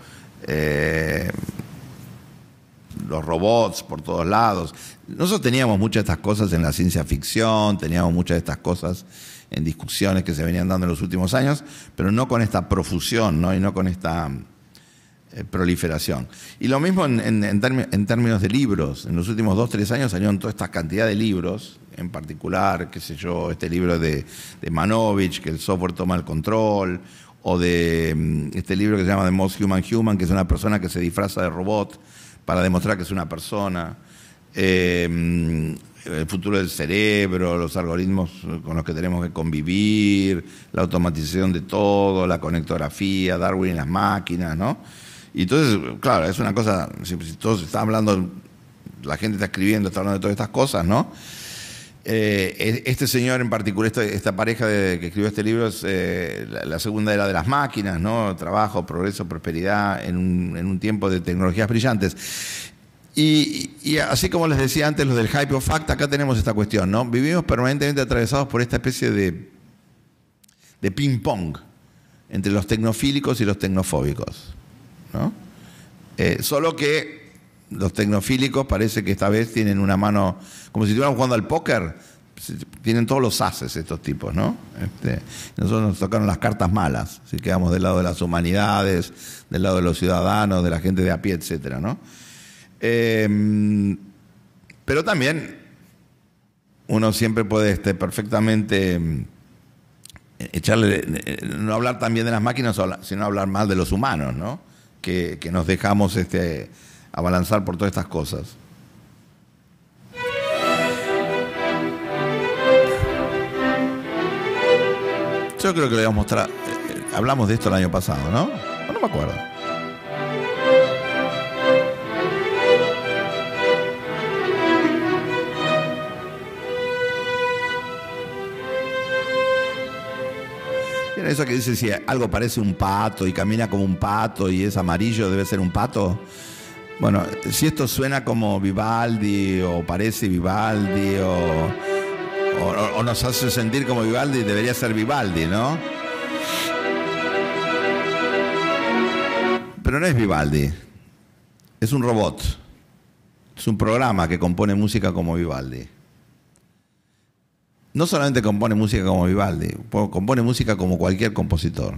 los robots por todos lados. Nosotros teníamos muchas de estas cosas en la ciencia ficción, teníamos muchas de estas cosas en discusiones que se venían dando en los últimos años, pero no con esta profusión, ¿no? Y no con esta proliferación. Y lo mismo en términos de libros. En los últimos 2 o 3 años salieron toda esta cantidad de libros, en particular, qué sé yo, este libro de Manovich, que el software toma el control, o de este libro que se llama The Most Human Human, que es una persona que se disfraza de robot para demostrar que es una persona, el futuro del cerebro, los algoritmos con los que tenemos que convivir, la automatización de todo, la conectografía, Darwin y las máquinas, ¿no? Y entonces, claro, es una cosa, si todos están hablando, la gente está hablando de todas estas cosas, ¿no? Este señor en particular, esta pareja que escribió este libro, es la segunda era de las máquinas, ¿no? Trabajo, progreso, prosperidad en un tiempo de tecnologías brillantes. Y así como les decía antes, los del hype o fact, acá tenemos esta cuestión, ¿no? Vivimos permanentemente atravesados por esta especie de ping-pong entre los tecnofílicos y los tecnofóbicos, ¿no? Solo que los tecnofílicos parece que esta vez tienen una mano, como si estuvieran jugando al póker, tienen todos los ases estos tipos, ¿no? Nosotros nos tocaron las cartas malas, si quedamos del lado de las humanidades, del lado de los ciudadanos, de la gente de a pie, etcétera, ¿no? Pero también uno siempre puede perfectamente no hablar tan bien de las máquinas, sino hablar mal de los humanos, ¿no? Que nos dejamos abalanzar por todas estas cosas. Yo creo que lo íbamos a mostrar. Hablamos de esto el año pasado, ¿no? No me acuerdo. ¿Vieron eso que dice si algo parece un pato y camina como un pato y es amarillo, debe ser un pato? Bueno, si esto suena como Vivaldi o parece Vivaldi o nos hace sentir como Vivaldi, debería ser Vivaldi, ¿no? Pero no es Vivaldi, es un robot, es un programa que compone música como Vivaldi. No solamente compone música como Vivaldi, compone música como cualquier compositor.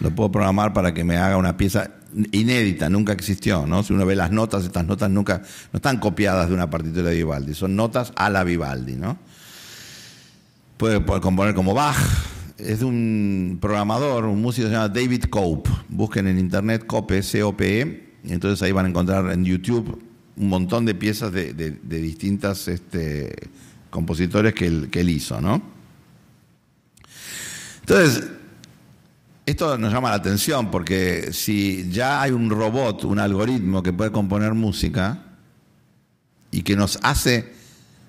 Lo puedo programar para que me haga una pieza inédita, nunca existió, ¿no? Si uno ve las notas, estas notas nunca, no están copiadas de una partitura de Vivaldi, son notas a la Vivaldi, ¿no? Puede componer como Bach, es de un programador, un músico que se llama David Cope. Busquen en internet Cope, C-O-P-E, entonces ahí van a encontrar en YouTube un montón de piezas de distintas compositores que él hizo, ¿no? Entonces, esto nos llama la atención porque si ya hay un robot, un algoritmo que puede componer música y que nos hace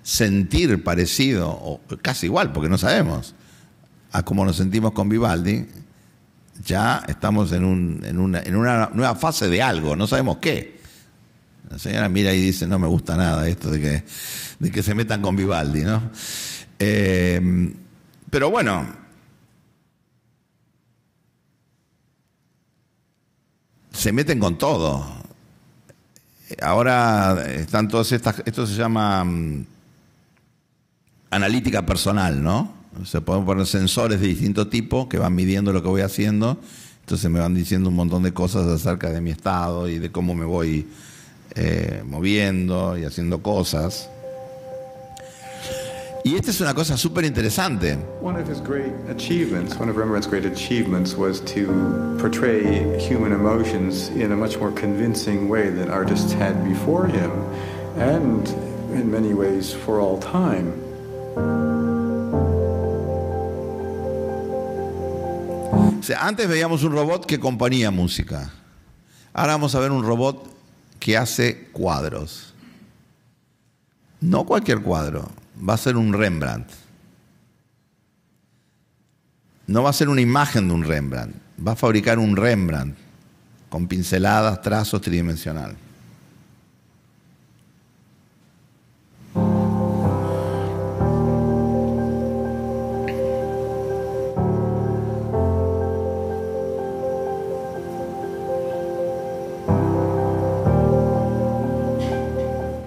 sentir parecido, o casi igual, porque no sabemos, a como nos sentimos con Vivaldi, ya estamos en una nueva fase de algo, no sabemos qué. La señora mira y dice, no me gusta nada esto de que se metan con Vivaldi, ¿no? Pero bueno, se meten con todo. Ahora están todas estas, esto se llama analítica personal, ¿no? Se pueden poner sensores de distinto tipo que van midiendo lo que voy haciendo, entonces me van diciendo un montón de cosas acerca de mi estado y de cómo me voy moviendo y haciendo cosas. Y esta es una cosa súper interesante. One of his great achievements, one of Rembrandt's great achievements was to portray human emotions in a much more convincing way than artists had before him, and in many ways for all time. O sea, antes veíamos un robot que componía música. Ahora vamos a ver un robot que hace cuadros. No cualquier cuadro, va a ser un Rembrandt. No va a ser una imagen de un Rembrandt, va a fabricar un Rembrandt con pinceladas, trazos, tridimensional.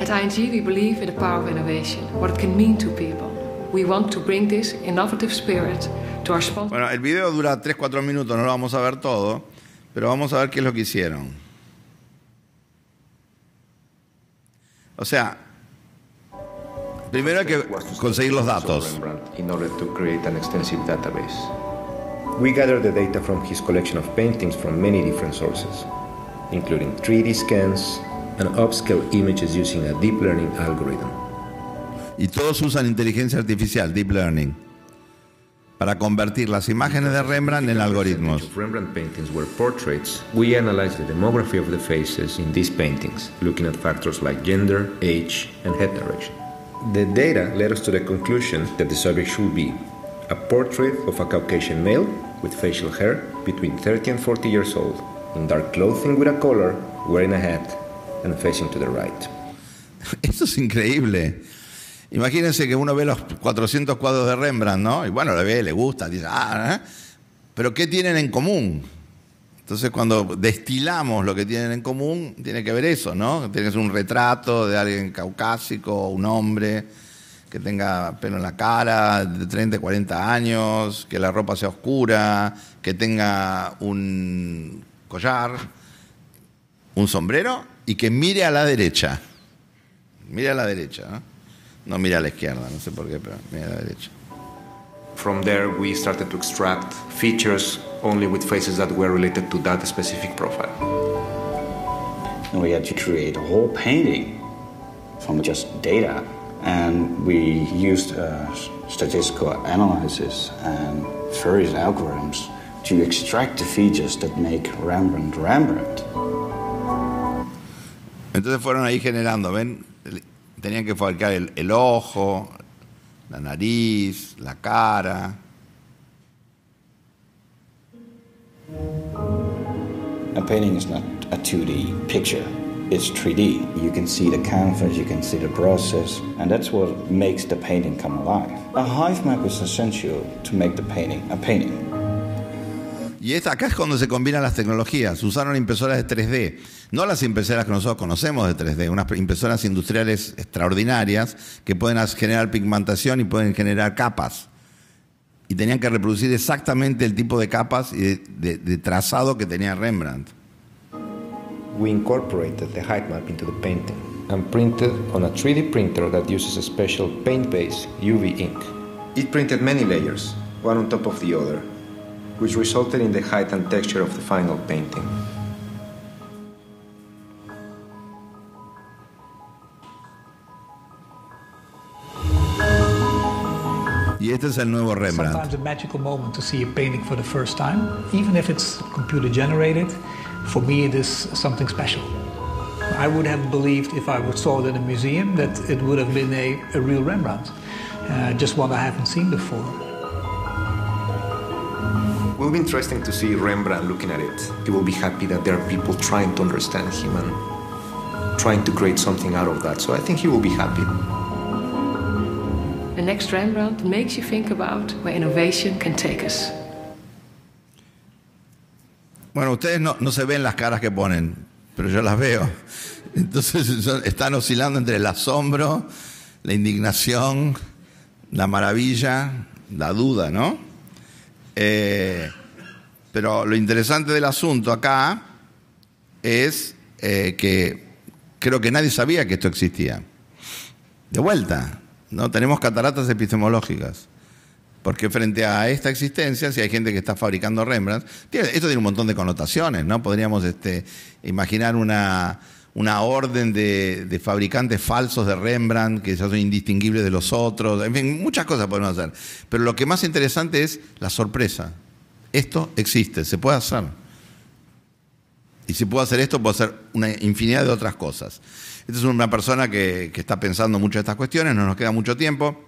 At ING, we believe in the power of innovation, what it can mean to people. We want to bring this innovative spirit to our sponsors. Bueno, el video dura 3-4 minutos, no lo vamos a ver todo, pero vamos a ver qué es lo que hicieron. O sea, primero hay que conseguir los datos. In order to create an extensive database, we gathered the data from his collection of paintings from many different sources, including 3D scans and upscale images using a deep learning algorithm. Y todos usan inteligencia artificial, deep learning, para convertir las imágenes de Rembrandt en algoritmos. Rembrandt paintings were portraits. We analyzed the demography of the faces in these paintings, looking at factors like gender, age, and head direction. The data led us to the conclusion that the subject should be a portrait of a Caucasian male with facial hair between 30 and 40 years old, in dark clothing with a collar, wearing a hat, and facing to the right. Esto es increíble. Imagínense que uno ve los 400 cuadros de Rembrandt, ¿no? Y bueno, lo ve, le gusta, dice, ah, ¿eh? Pero ¿qué tienen en común? Entonces, cuando destilamos lo que tienen en común, tiene que ver eso, ¿no? Tiene que ser un retrato de alguien caucásico, un hombre que tenga pelo en la cara, de 30, 40 años, que la ropa sea oscura, que tenga un collar, un sombrero, y que mire a la derecha. Mire a la derecha, ¿no? No mire a la izquierda, no sé por qué, pero mire a la derecha. From there we started to extract features only with faces that were related to that specific profile. And we had to create a whole painting from just data, and we used statistical analysis and various algorithms to extract the features that make Rembrandt Rembrandt. Entonces fueron ahí generando, ¿ven? Tenían que fabricar el ojo, la nariz, la cara. A painting is not a 2D picture, it's 3D. You can see the canvas, you can see the process, and that's what makes the painting come alive. A hive map is essential to make the painting a painting. Y acá es cuando se combinan las tecnologías. Usaron impresoras de 3D, no las impresoras que nosotros conocemos de 3D, unas impresoras industriales extraordinarias que pueden generar pigmentación y pueden generar capas. Y tenían que reproducir exactamente el tipo de capas y de trazado que tenía Rembrandt. We incorporated the height map into the painting and printed on a 3D printer that uses a special paint base UV ink. It printed many layers. one on top of the other, which resulted in the height and texture of the final painting. Y este es el nuevo Rembrandt. Sometimes a magical moment to see a painting for the first time, even if it's computer generated, for me it is something special. I would have believed if I saw it in a museum that it would have been a real Rembrandt, just one I haven't seen before. It will be interesting to see Rembrandt looking at it. He will be happy that there are people trying to understand him and trying to create something out of that. So I think he will be happy. The next Rembrandt makes you think about where innovation can take us. Bueno, ustedes no se ven las caras que ponen, pero yo las veo. Entonces están oscilando entre el asombro, la indignación, la maravilla, la duda, ¿no? Pero lo interesante del asunto acá es que creo que nadie sabía que esto existía. De vuelta, ¿no? Tenemos cataratas epistemológicas. Porque frente a esta existencia, si hay gente que está fabricando Rembrandt, esto tiene un montón de connotaciones, ¿no? Podríamos imaginar una orden de fabricantes falsos de Rembrandt que ya son indistinguibles de los otros. En fin, muchas cosas podemos hacer. Pero lo que más interesante es la sorpresa. Esto existe, se puede hacer. Y si puedo hacer esto, puedo hacer una infinidad de otras cosas. Esta es una persona que está pensando mucho de estas cuestiones, no nos queda mucho tiempo.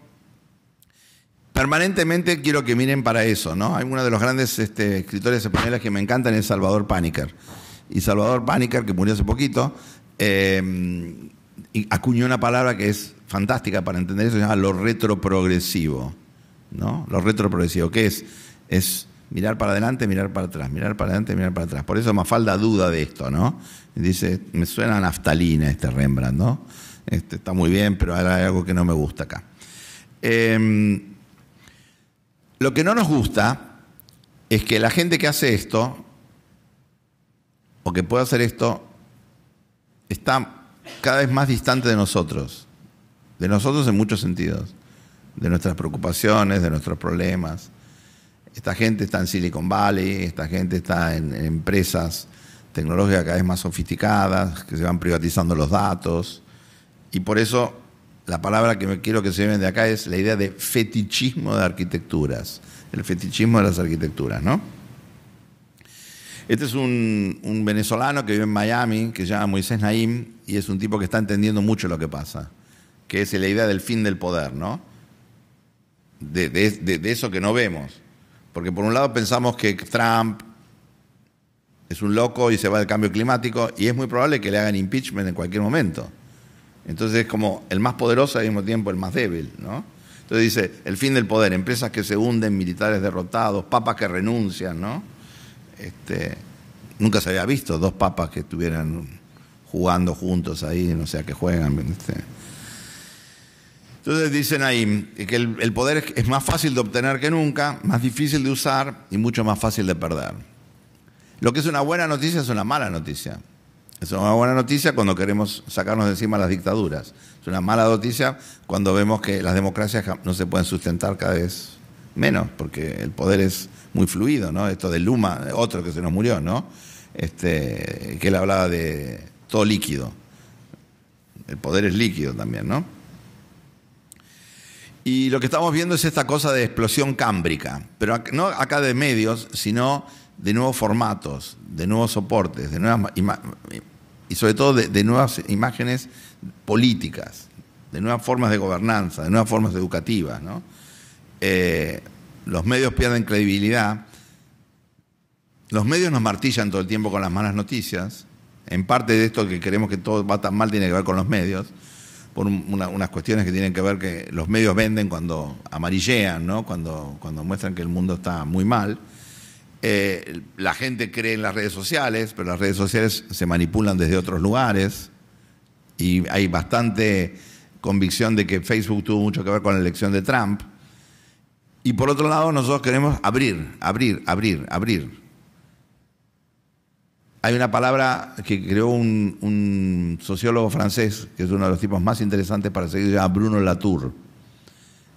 Permanentemente quiero que miren para eso, ¿no? Hay uno de los grandes escritores españoles que me encantan, es Salvador Paniker. Y Salvador Paniker, que murió hace poquito, acuñó una palabra que es fantástica para entender eso, se llama lo retroprogresivo, ¿no? Lo retroprogresivo, ¿qué es? Es mirar para adelante, mirar para atrás, mirar para adelante, mirar para atrás. Por eso Mafalda duda de esto, ¿no? Dice, me suena a naftalina este Rembrandt, ¿no? Está muy bien, pero hay algo que no me gusta acá. Lo que no nos gusta es que la gente que hace esto, o que puede hacer esto, está cada vez más distante de nosotros. De nosotros en muchos sentidos. De nuestras preocupaciones, de nuestros problemas. Esta gente está en Silicon Valley, esta gente está en empresas tecnológicas cada vez más sofisticadas, que se van privatizando los datos. Y por eso la palabra que quiero que se lleven de acá es la idea de fetichismo de arquitecturas. El fetichismo de las arquitecturas, ¿no? Este es un venezolano que vive en Miami, que se llama Moisés Naim, y es un tipo que está entendiendo mucho lo que pasa. Que es la idea del fin del poder, ¿no? De eso que no vemos. Porque por un lado pensamos que Trump es un loco y se va del cambio climático, y es muy probable que le hagan impeachment en cualquier momento. Entonces es como el más poderoso y al mismo tiempo el más débil, ¿no? Entonces dice, el fin del poder, empresas que se hunden, militares derrotados, papas que renuncian, ¿no? Nunca se había visto dos papas que estuvieran jugando juntos ahí, no sé a qué juegan. Entonces dicen ahí que el poder es más fácil de obtener que nunca, más difícil de usar y mucho más fácil de perder. Lo que es una buena noticia es una mala noticia. Es una buena noticia cuando queremos sacarnos de encima las dictaduras. Es una mala noticia cuando vemos que las democracias no se pueden sustentar cada vez menos, porque el poder es muy fluido, ¿no? Esto de Luma, otro que se nos murió, ¿no? Que él hablaba de todo líquido. El poder es líquido también, ¿no? Y lo que estamos viendo es esta cosa de explosión cámbrica, pero no acá de medios, sino de nuevos formatos, de nuevos soportes, de nuevas y sobre todo de nuevas imágenes políticas, de nuevas formas de gobernanza, de nuevas formas educativas, ¿no? Los medios pierden credibilidad. Los medios nos martillan todo el tiempo con las malas noticias. En parte de esto que creemos que todo va tan mal tiene que ver con los medios, por unas cuestiones que tienen que ver que los medios venden cuando amarillean, ¿no? Cuando muestran que el mundo está muy mal. La gente cree en las redes sociales, pero las redes sociales se manipulan desde otros lugares y hay bastante convicción de que Facebook tuvo mucho que ver con la elección de Trump. Y por otro lado nosotros queremos abrir. Hay una palabra que creó un sociólogo francés, que es uno de los tipos más interesantes para seguir, se llama Bruno Latour.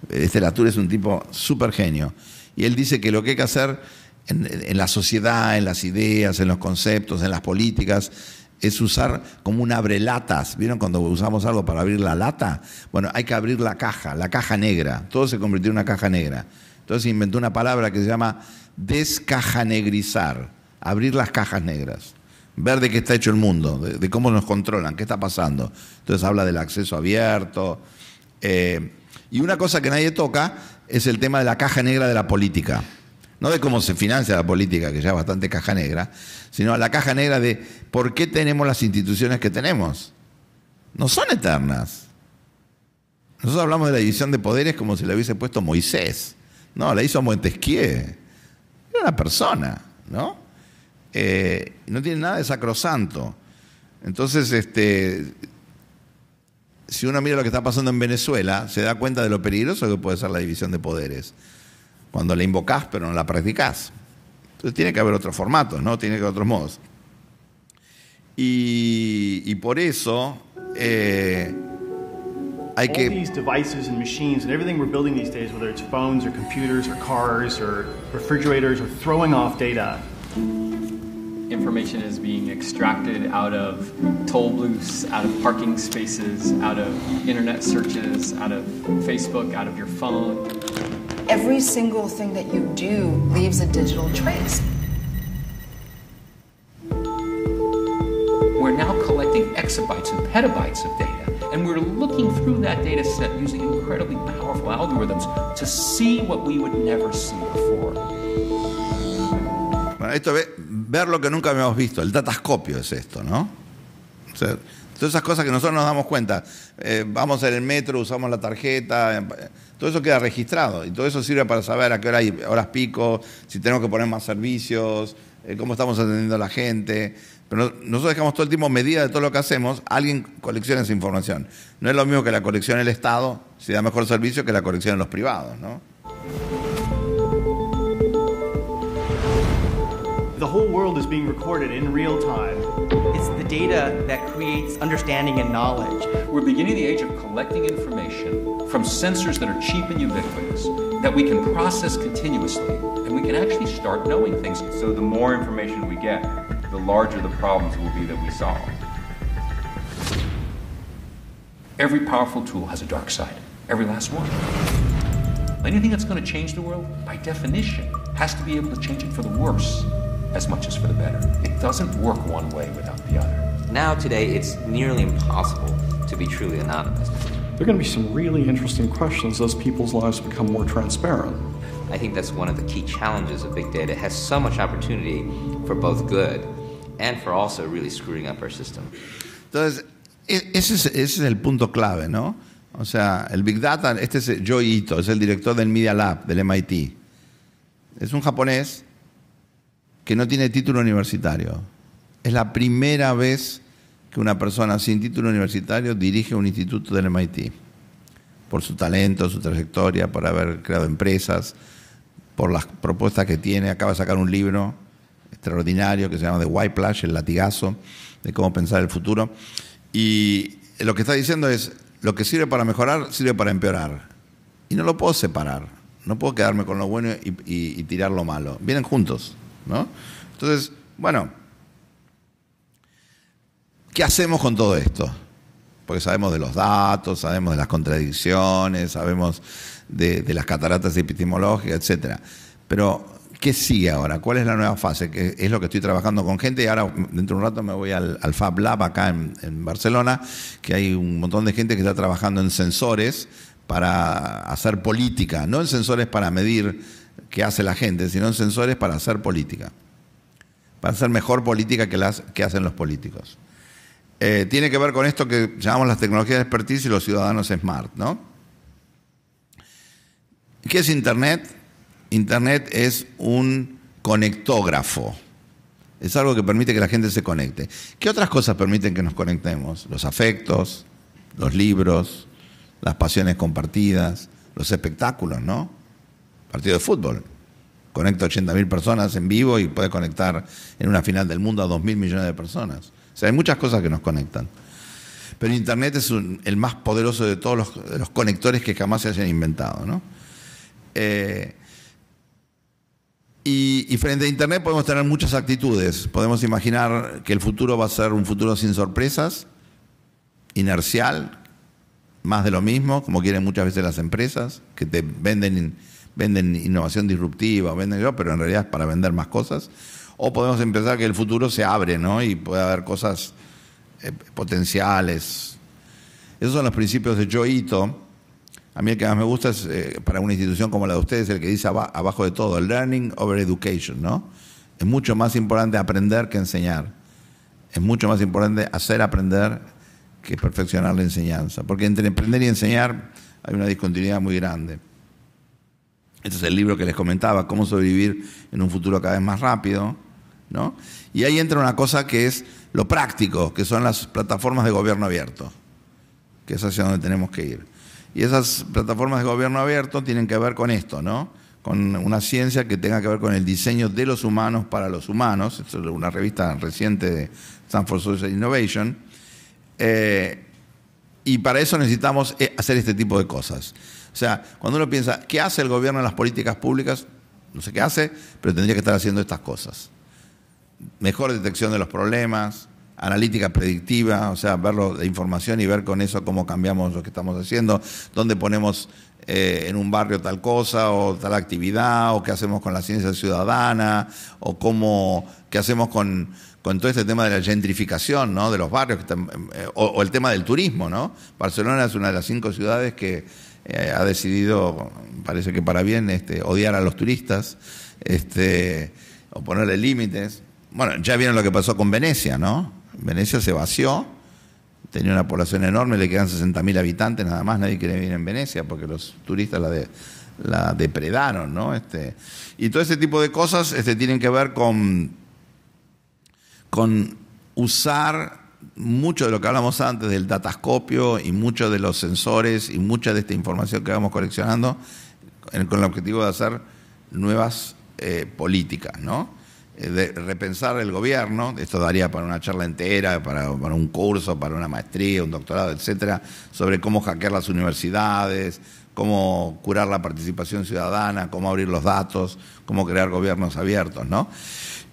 Latour es un tipo súper genio. Y él dice que lo que hay que hacer en la sociedad, en las ideas, en los conceptos, en las políticas, es usar como un abrelatas. ¿Vieron cuando usamos algo para abrir la lata? Bueno, hay que abrir la caja negra. Todo se convirtió en una caja negra. Entonces inventó una palabra que se llama descajanegrizar, abrir las cajas negras, ver de qué está hecho el mundo, de cómo nos controlan, qué está pasando. Entonces habla del acceso abierto. Y una cosa que nadie toca es el tema de la caja negra de la política. No de cómo se financia la política, que ya es bastante caja negra, sino la caja negra de por qué tenemos las instituciones que tenemos. No son eternas. Nosotros hablamos de la división de poderes como si la hubiese puesto Moisés. No, la hizo Montesquieu. Era una persona, ¿no? No tiene nada de sacrosanto. Entonces, si uno mira lo que está pasando en Venezuela, se da cuenta de lo peligroso que puede ser la división de poderes. Cuando la invocás, pero no la practicás. Entonces tiene que haber otros formatos, ¿no? Tiene que haber otros modos. Y por eso hay que... All these devices and machines and everything we're building these days, whether it's phones or computers or cars or refrigerators, are throwing off data. Information is being extracted out of toll booths, out of parking spaces, out of internet searches, out of Facebook, out of your phone. Every single thing that you do leaves a digital trace. We're now collecting exabytes and petabytes of data, and we're looking through that data set using incredibly powerful algorithms to see what we would never see before. Bueno, esto es ver lo que nunca habíamos visto, el datascopio es esto, ¿no? O sea, todas esas cosas que nosotros nos damos cuenta, vamos en el metro, usamos la tarjeta, todo eso queda registrado y todo eso sirve para saber a qué hora hay horas pico, si tenemos que poner más servicios, cómo estamos atendiendo a la gente. Pero nosotros dejamos todo el tiempo medida de todo lo que hacemos, alguien colecciona esa información. No es lo mismo que la coleccione el Estado, si da mejor servicio, que la coleccionen los privados, ¿no? The whole world is being recorded in real time. It's the data that creates understanding and knowledge. We're beginning the age of collecting information from sensors that are cheap and ubiquitous, that we can process continuously, and we can actually start knowing things. So the more information we get, the larger the problems will be that we solve. Every powerful tool has a dark side, every last one. Anything that's going to change the world, by definition, has to be able to change it for the worse. As much as for the better. It doesn't work one way without the other. Now today, it's nearly impossible to be truly anonymous. There are going to be some really interesting questions as people's lives become more transparent. I think that's one of the key challenges of big data. It has so much opportunity for both good and for also really screwing up our system. Entonces, ese es el punto clave, ¿no? O sea, el Big Data, este es Joe Ito, es el director del Media Lab del MIT. Es un japonés que no tiene título universitario. Es la primera vez que una persona sin título universitario dirige un instituto del MIT. Por su talento, su trayectoria, por haber creado empresas, por las propuestas que tiene. Acaba de sacar un libro extraordinario que se llama The White Plush, el latigazo, de cómo pensar el futuro. Y lo que está diciendo es, lo que sirve para mejorar, sirve para empeorar. Y no lo puedo separar. No puedo quedarme con lo bueno y tirar lo malo. Vienen juntos, ¿no? Entonces, bueno, ¿qué hacemos con todo esto? Porque sabemos de los datos, sabemos de las contradicciones, sabemos de las cataratas epistemológicas, etc. Pero, ¿qué sigue ahora? ¿Cuál es la nueva fase? Que es lo que estoy trabajando con gente y ahora dentro de un rato me voy al Fab Lab acá en Barcelona, que hay un montón de gente que está trabajando en sensores para hacer política, no en sensores para medir que hace la gente, sino en sensores para hacer política, para hacer mejor política que hacen los políticos. Tiene que ver con esto que llamamos las tecnologías de expertise y los ciudadanos smart, ¿no? ¿Qué es Internet? Internet es un conectógrafo. Es algo que permite que la gente se conecte. ¿Qué otras cosas permiten que nos conectemos? Los afectos, los libros, las pasiones compartidas, los espectáculos, ¿no? Partido de fútbol. Conecta 80.000 personas en vivo y puede conectar en una final del mundo a 2.000 millones de personas. O sea, hay muchas cosas que nos conectan. Pero Internet es el más poderoso de todos los conectores que jamás se hayan inventado, ¿no? Y frente a Internet podemos tener muchas actitudes. Podemos imaginar que el futuro va a ser un futuro sin sorpresas, inercial, más de lo mismo, como quieren muchas veces las empresas, que te venden innovación disruptiva, pero en realidad es para vender más cosas. O podemos empezar que el futuro se abre, ¿no? Y puede haber cosas potenciales. Esos son los principios de Yoito. A mí el que más me gusta es, para una institución como la de ustedes, el que dice abajo de todo, learning over education, ¿no? Es mucho más importante aprender que enseñar. Es mucho más importante hacer aprender que perfeccionar la enseñanza. Porque entre aprender y enseñar hay una discontinuidad muy grande. Este es el libro que les comentaba, Cómo sobrevivir en un futuro cada vez más rápido, ¿no? Y ahí entra una cosa que es lo práctico, que son las plataformas de gobierno abierto, que es hacia donde tenemos que ir. Y esas plataformas de gobierno abierto tienen que ver con esto, ¿no? Con una ciencia que tenga que ver con el diseño de los humanos para los humanos. Esto es una revista reciente de Stanford Social Innovation. Y para eso necesitamos hacer este tipo de cosas. O sea, cuando uno piensa, ¿qué hace el gobierno en las políticas públicas? No sé qué hace, pero tendría que estar haciendo estas cosas. Mejor detección de los problemas, analítica predictiva, o sea, ver la información y ver con eso cómo cambiamos lo que estamos haciendo, dónde ponemos en un barrio tal cosa o tal actividad, o qué hacemos con la ciencia ciudadana, o qué hacemos con todo este tema de la gentrificación, ¿no? De los barrios, que están, o el tema del turismo, ¿no? Barcelona es una de las 5 ciudades que ha decidido, parece que para bien, odiar a los turistas, o ponerle límites. Bueno, ya vieron lo que pasó con Venecia, ¿no? Venecia se vació, tenía una población enorme, le quedan 60.000 habitantes, nada más, nadie quiere vivir en Venecia porque los turistas la depredaron, ¿no? Y todo ese tipo de cosas tienen que ver con usar mucho de lo que hablamos antes del datascopio y mucho de los sensores y mucha de esta información que vamos coleccionando con el objetivo de hacer nuevas políticas, ¿no? De repensar el gobierno. Esto daría para una charla entera, para un curso, para una maestría, un doctorado, etcétera, sobre cómo hackear las universidades, cómo curar la participación ciudadana, cómo abrir los datos, cómo crear gobiernos abiertos, ¿no?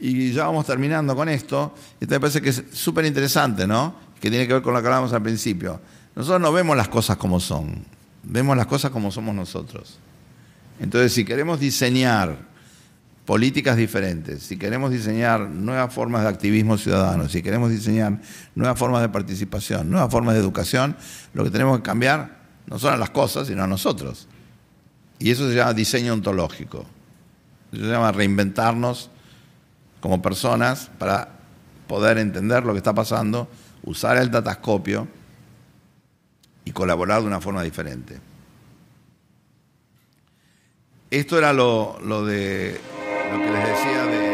Y ya vamos terminando con esto. Esto me parece que es súper interesante, ¿no? Que tiene que ver con lo que hablábamos al principio. Nosotros no vemos las cosas como son, vemos las cosas como somos nosotros. Entonces, si queremos diseñar políticas diferentes, si queremos diseñar nuevas formas de activismo ciudadano, si queremos diseñar nuevas formas de participación, nuevas formas de educación, lo que tenemos que cambiar no son las cosas, sino a nosotros. Y eso se llama diseño ontológico. Eso se llama reinventarnos como personas para poder entender lo que está pasando, usar el datascopio y colaborar de una forma diferente. Esto era lo de... lo que les decía de...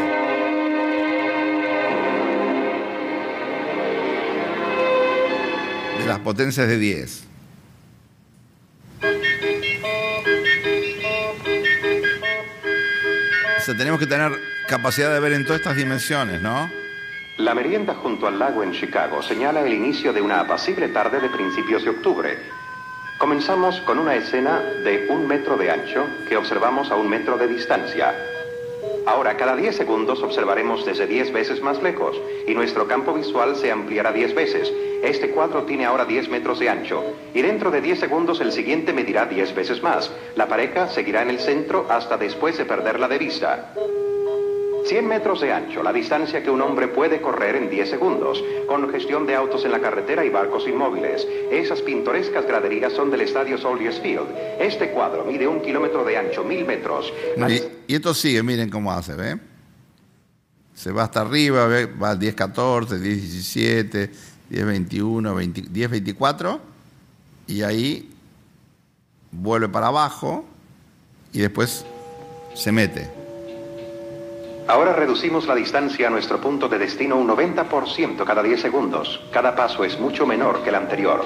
las potencias de 10. O sea, tenemos que tener capacidad de ver en todas estas dimensiones, ¿no? La merienda junto al lago en Chicago señala el inicio de una apacible tarde de principios de octubre. Comenzamos con una escena de 1 metro de ancho que observamos a 1 metro de distancia. Ahora, cada 10 segundos observaremos desde 10 veces más lejos y nuestro campo visual se ampliará 10 veces. Este cuadro tiene ahora 10 metros de ancho y dentro de 10 segundos el siguiente medirá 10 veces más. La pareja seguirá en el centro hasta después de perderla de vista. 100 metros de ancho, la distancia que un hombre puede correr en 10 segundos, con congestión de autos en la carretera y barcos inmóviles. Esas pintorescas graderías son del estadio Soldiers Field. Este cuadro mide 1 kilómetro de ancho, 1000 metros. Y esto sigue, miren cómo hace, ¿ve? Se va hasta arriba, ¿ve? Va al 10-14, 10-17, 10-21, 10-24, y ahí vuelve para abajo y después se mete. Ahora reducimos la distancia a nuestro punto de destino un 90% cada 10 segundos. Cada paso es mucho menor que el anterior.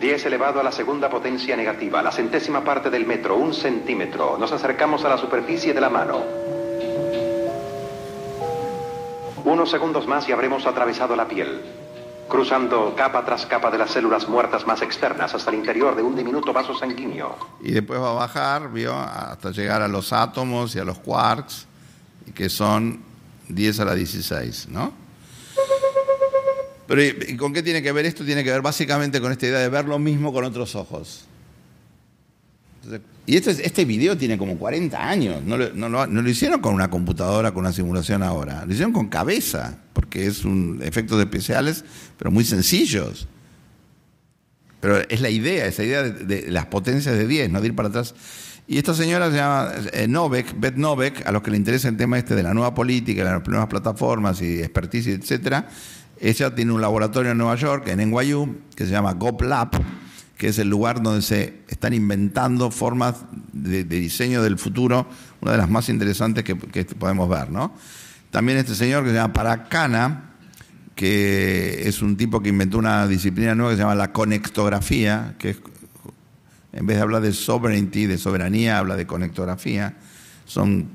(10⁻²⁴). La centésima parte del metro, 1 centímetro. Nos acercamos a la superficie de la mano. Unos segundos más y habremos atravesado la piel, cruzando capa tras capa de las células muertas más externas hasta el interior de un diminuto vaso sanguíneo. Y después va a bajar, ¿vio?, hasta llegar a los átomos y a los quarks, que son 10 a la 16, ¿no? Pero ¿y con qué tiene que ver esto? Tiene que ver básicamente con esta idea de ver lo mismo con otros ojos. Entonces, y este video tiene como 40 años. No lo hicieron con una computadora, con una simulación ahora. Lo hicieron con cabeza, porque es un efectos especiales, pero muy sencillos. Pero es la idea, esa idea de las potencias de 10, no de ir para atrás. Y esta señora se llama Novek, Beth Novek, a los que le interesa el tema este de la nueva política, las nuevas plataformas y expertise, etcétera. Ella tiene un laboratorio en Nueva York, en NYU, que se llama GovLab, que es el lugar donde se están inventando formas de diseño del futuro, una de las más interesantes que podemos ver, ¿no? También este señor que se llama Parag Khanna, que es un tipo que inventó una disciplina nueva que se llama la conectografía, que es, en vez de hablar de sovereignty, de soberanía, habla de conectografía. Son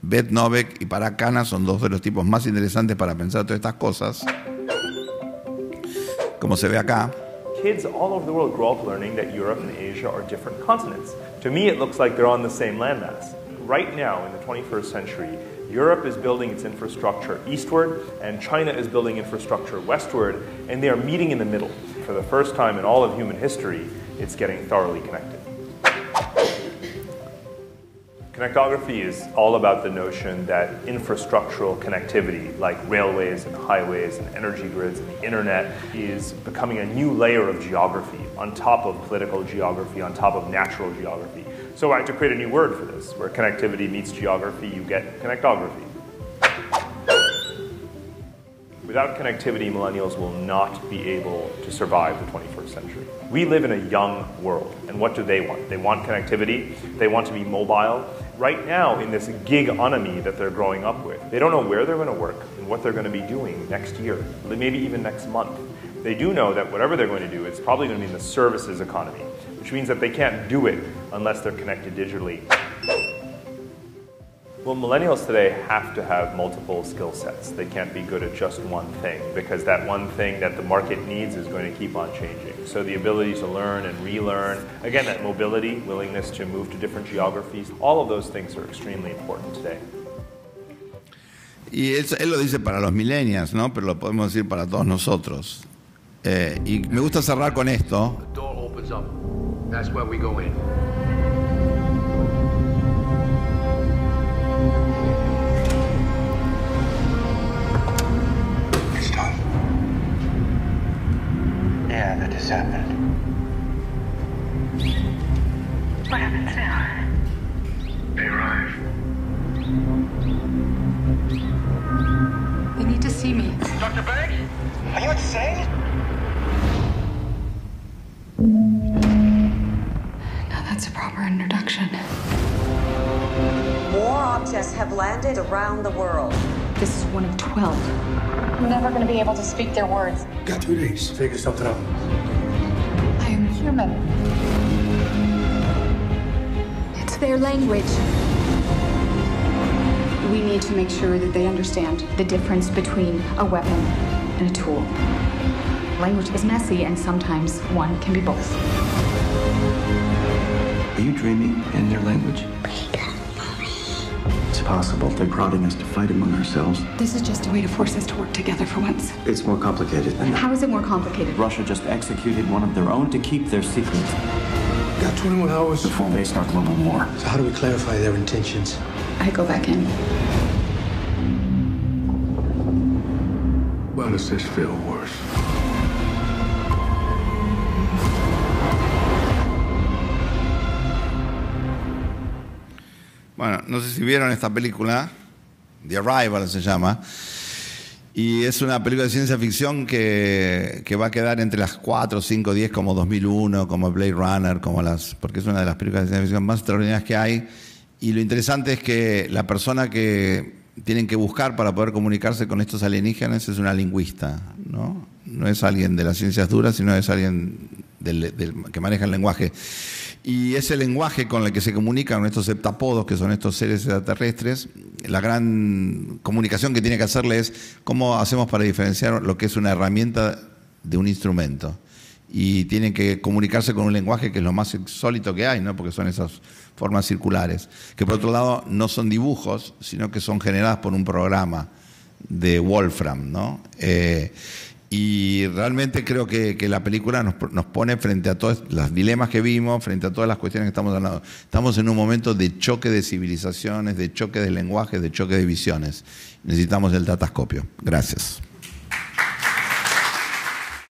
Beth Novek y Parag Khanna, son dos de los tipos más interesantes para pensar todas estas cosas. Como se ve acá. Kids all over the world grow up learning that Europe and Asia are different continents. To me, it looks like they're on the same landmass. Right now, in the 21st century, Europe is building its infrastructure eastward, and China is building infrastructure westward, and they are meeting in the middle. For the first time in all of human history, it's getting thoroughly connected. Connectography is all about the notion that infrastructural connectivity, like railways and highways and energy grids and the internet, is becoming a new layer of geography on top of political geography, on top of natural geography. So I had to create a new word for this. Where connectivity meets geography, you get connectography. Without connectivity, millennials will not be able to survive the 21st century. We live in a young world, and what do they want? They want connectivity, they want to be mobile. Right now, in this gig economy that they're growing up with, they don't know where they're gonna work and what they're gonna be doing next year, maybe even next month. They do know that whatever they're going to do, it's probably gonna be in the services economy, which means that they can't do it unless they're connected digitally. Well, millennials today have to have multiple skill sets. They can't be good at just one thing, because that one thing that the market needs is going to keep on changing. So the ability to learn and relearn, again, that mobility, willingness to move to different geographies, all of those things are extremely important today. Y él lo dice para los millennials, ¿no? Pero lo podemos decir para todos nosotros. Y me gusta cerrar con esto. The door opens up. That's where we go in. Yeah, that just happened. What happens now? They arrive. They need to see me. Dr. Banks? Are you insane? Now that's a proper introduction. More objects have landed around the world. This is one of 12. I'm never going to be able to speak their words. You've got 2 days to figure something out. I am human. It's their language. We need to make sure that they understand the difference between a weapon and a tool. Language is messy, and sometimes one can be both. Are you dreaming in their language? Possible. They're prodding us to fight among ourselves. This is just a way to force us to work together for once. It's more complicated than that. How is it more complicated? Russia just executed one of their own to keep their secret. We've got 21 hours before they start global war. So how do we clarify their intentions? I go back in. Why does this feel worse? Bueno, no sé si vieron esta película, The Arrival se llama, y es una película de ciencia ficción que va a quedar entre las 4, 5, 10, como 2001, como Blade Runner, como las, porque es una de las películas de ciencia ficción más extraordinarias que hay. Y lo interesante es que la persona que tienen que buscar para poder comunicarse con estos alienígenas es una lingüista, ¿no? No es alguien de las ciencias duras, sino es alguien que maneja el lenguaje. Y ese lenguaje con el que se comunican estos heptapodos, que son estos seres extraterrestres, la gran comunicación que tiene que hacerle es cómo hacemos para diferenciar lo que es una herramienta de un instrumento. Y tienen que comunicarse con un lenguaje que es lo más insólito que hay, ¿no? Porque son esas formas circulares, que por otro lado no son dibujos, sino que son generadas por un programa de Wolfram, ¿no? Y realmente creo que la película nos pone frente a todos los dilemas que vimos, frente a todas las cuestiones que estamos hablando. Estamos en un momento de choque de civilizaciones, de choque de lenguajes, de choque de visiones. Necesitamos el datascopio. Gracias.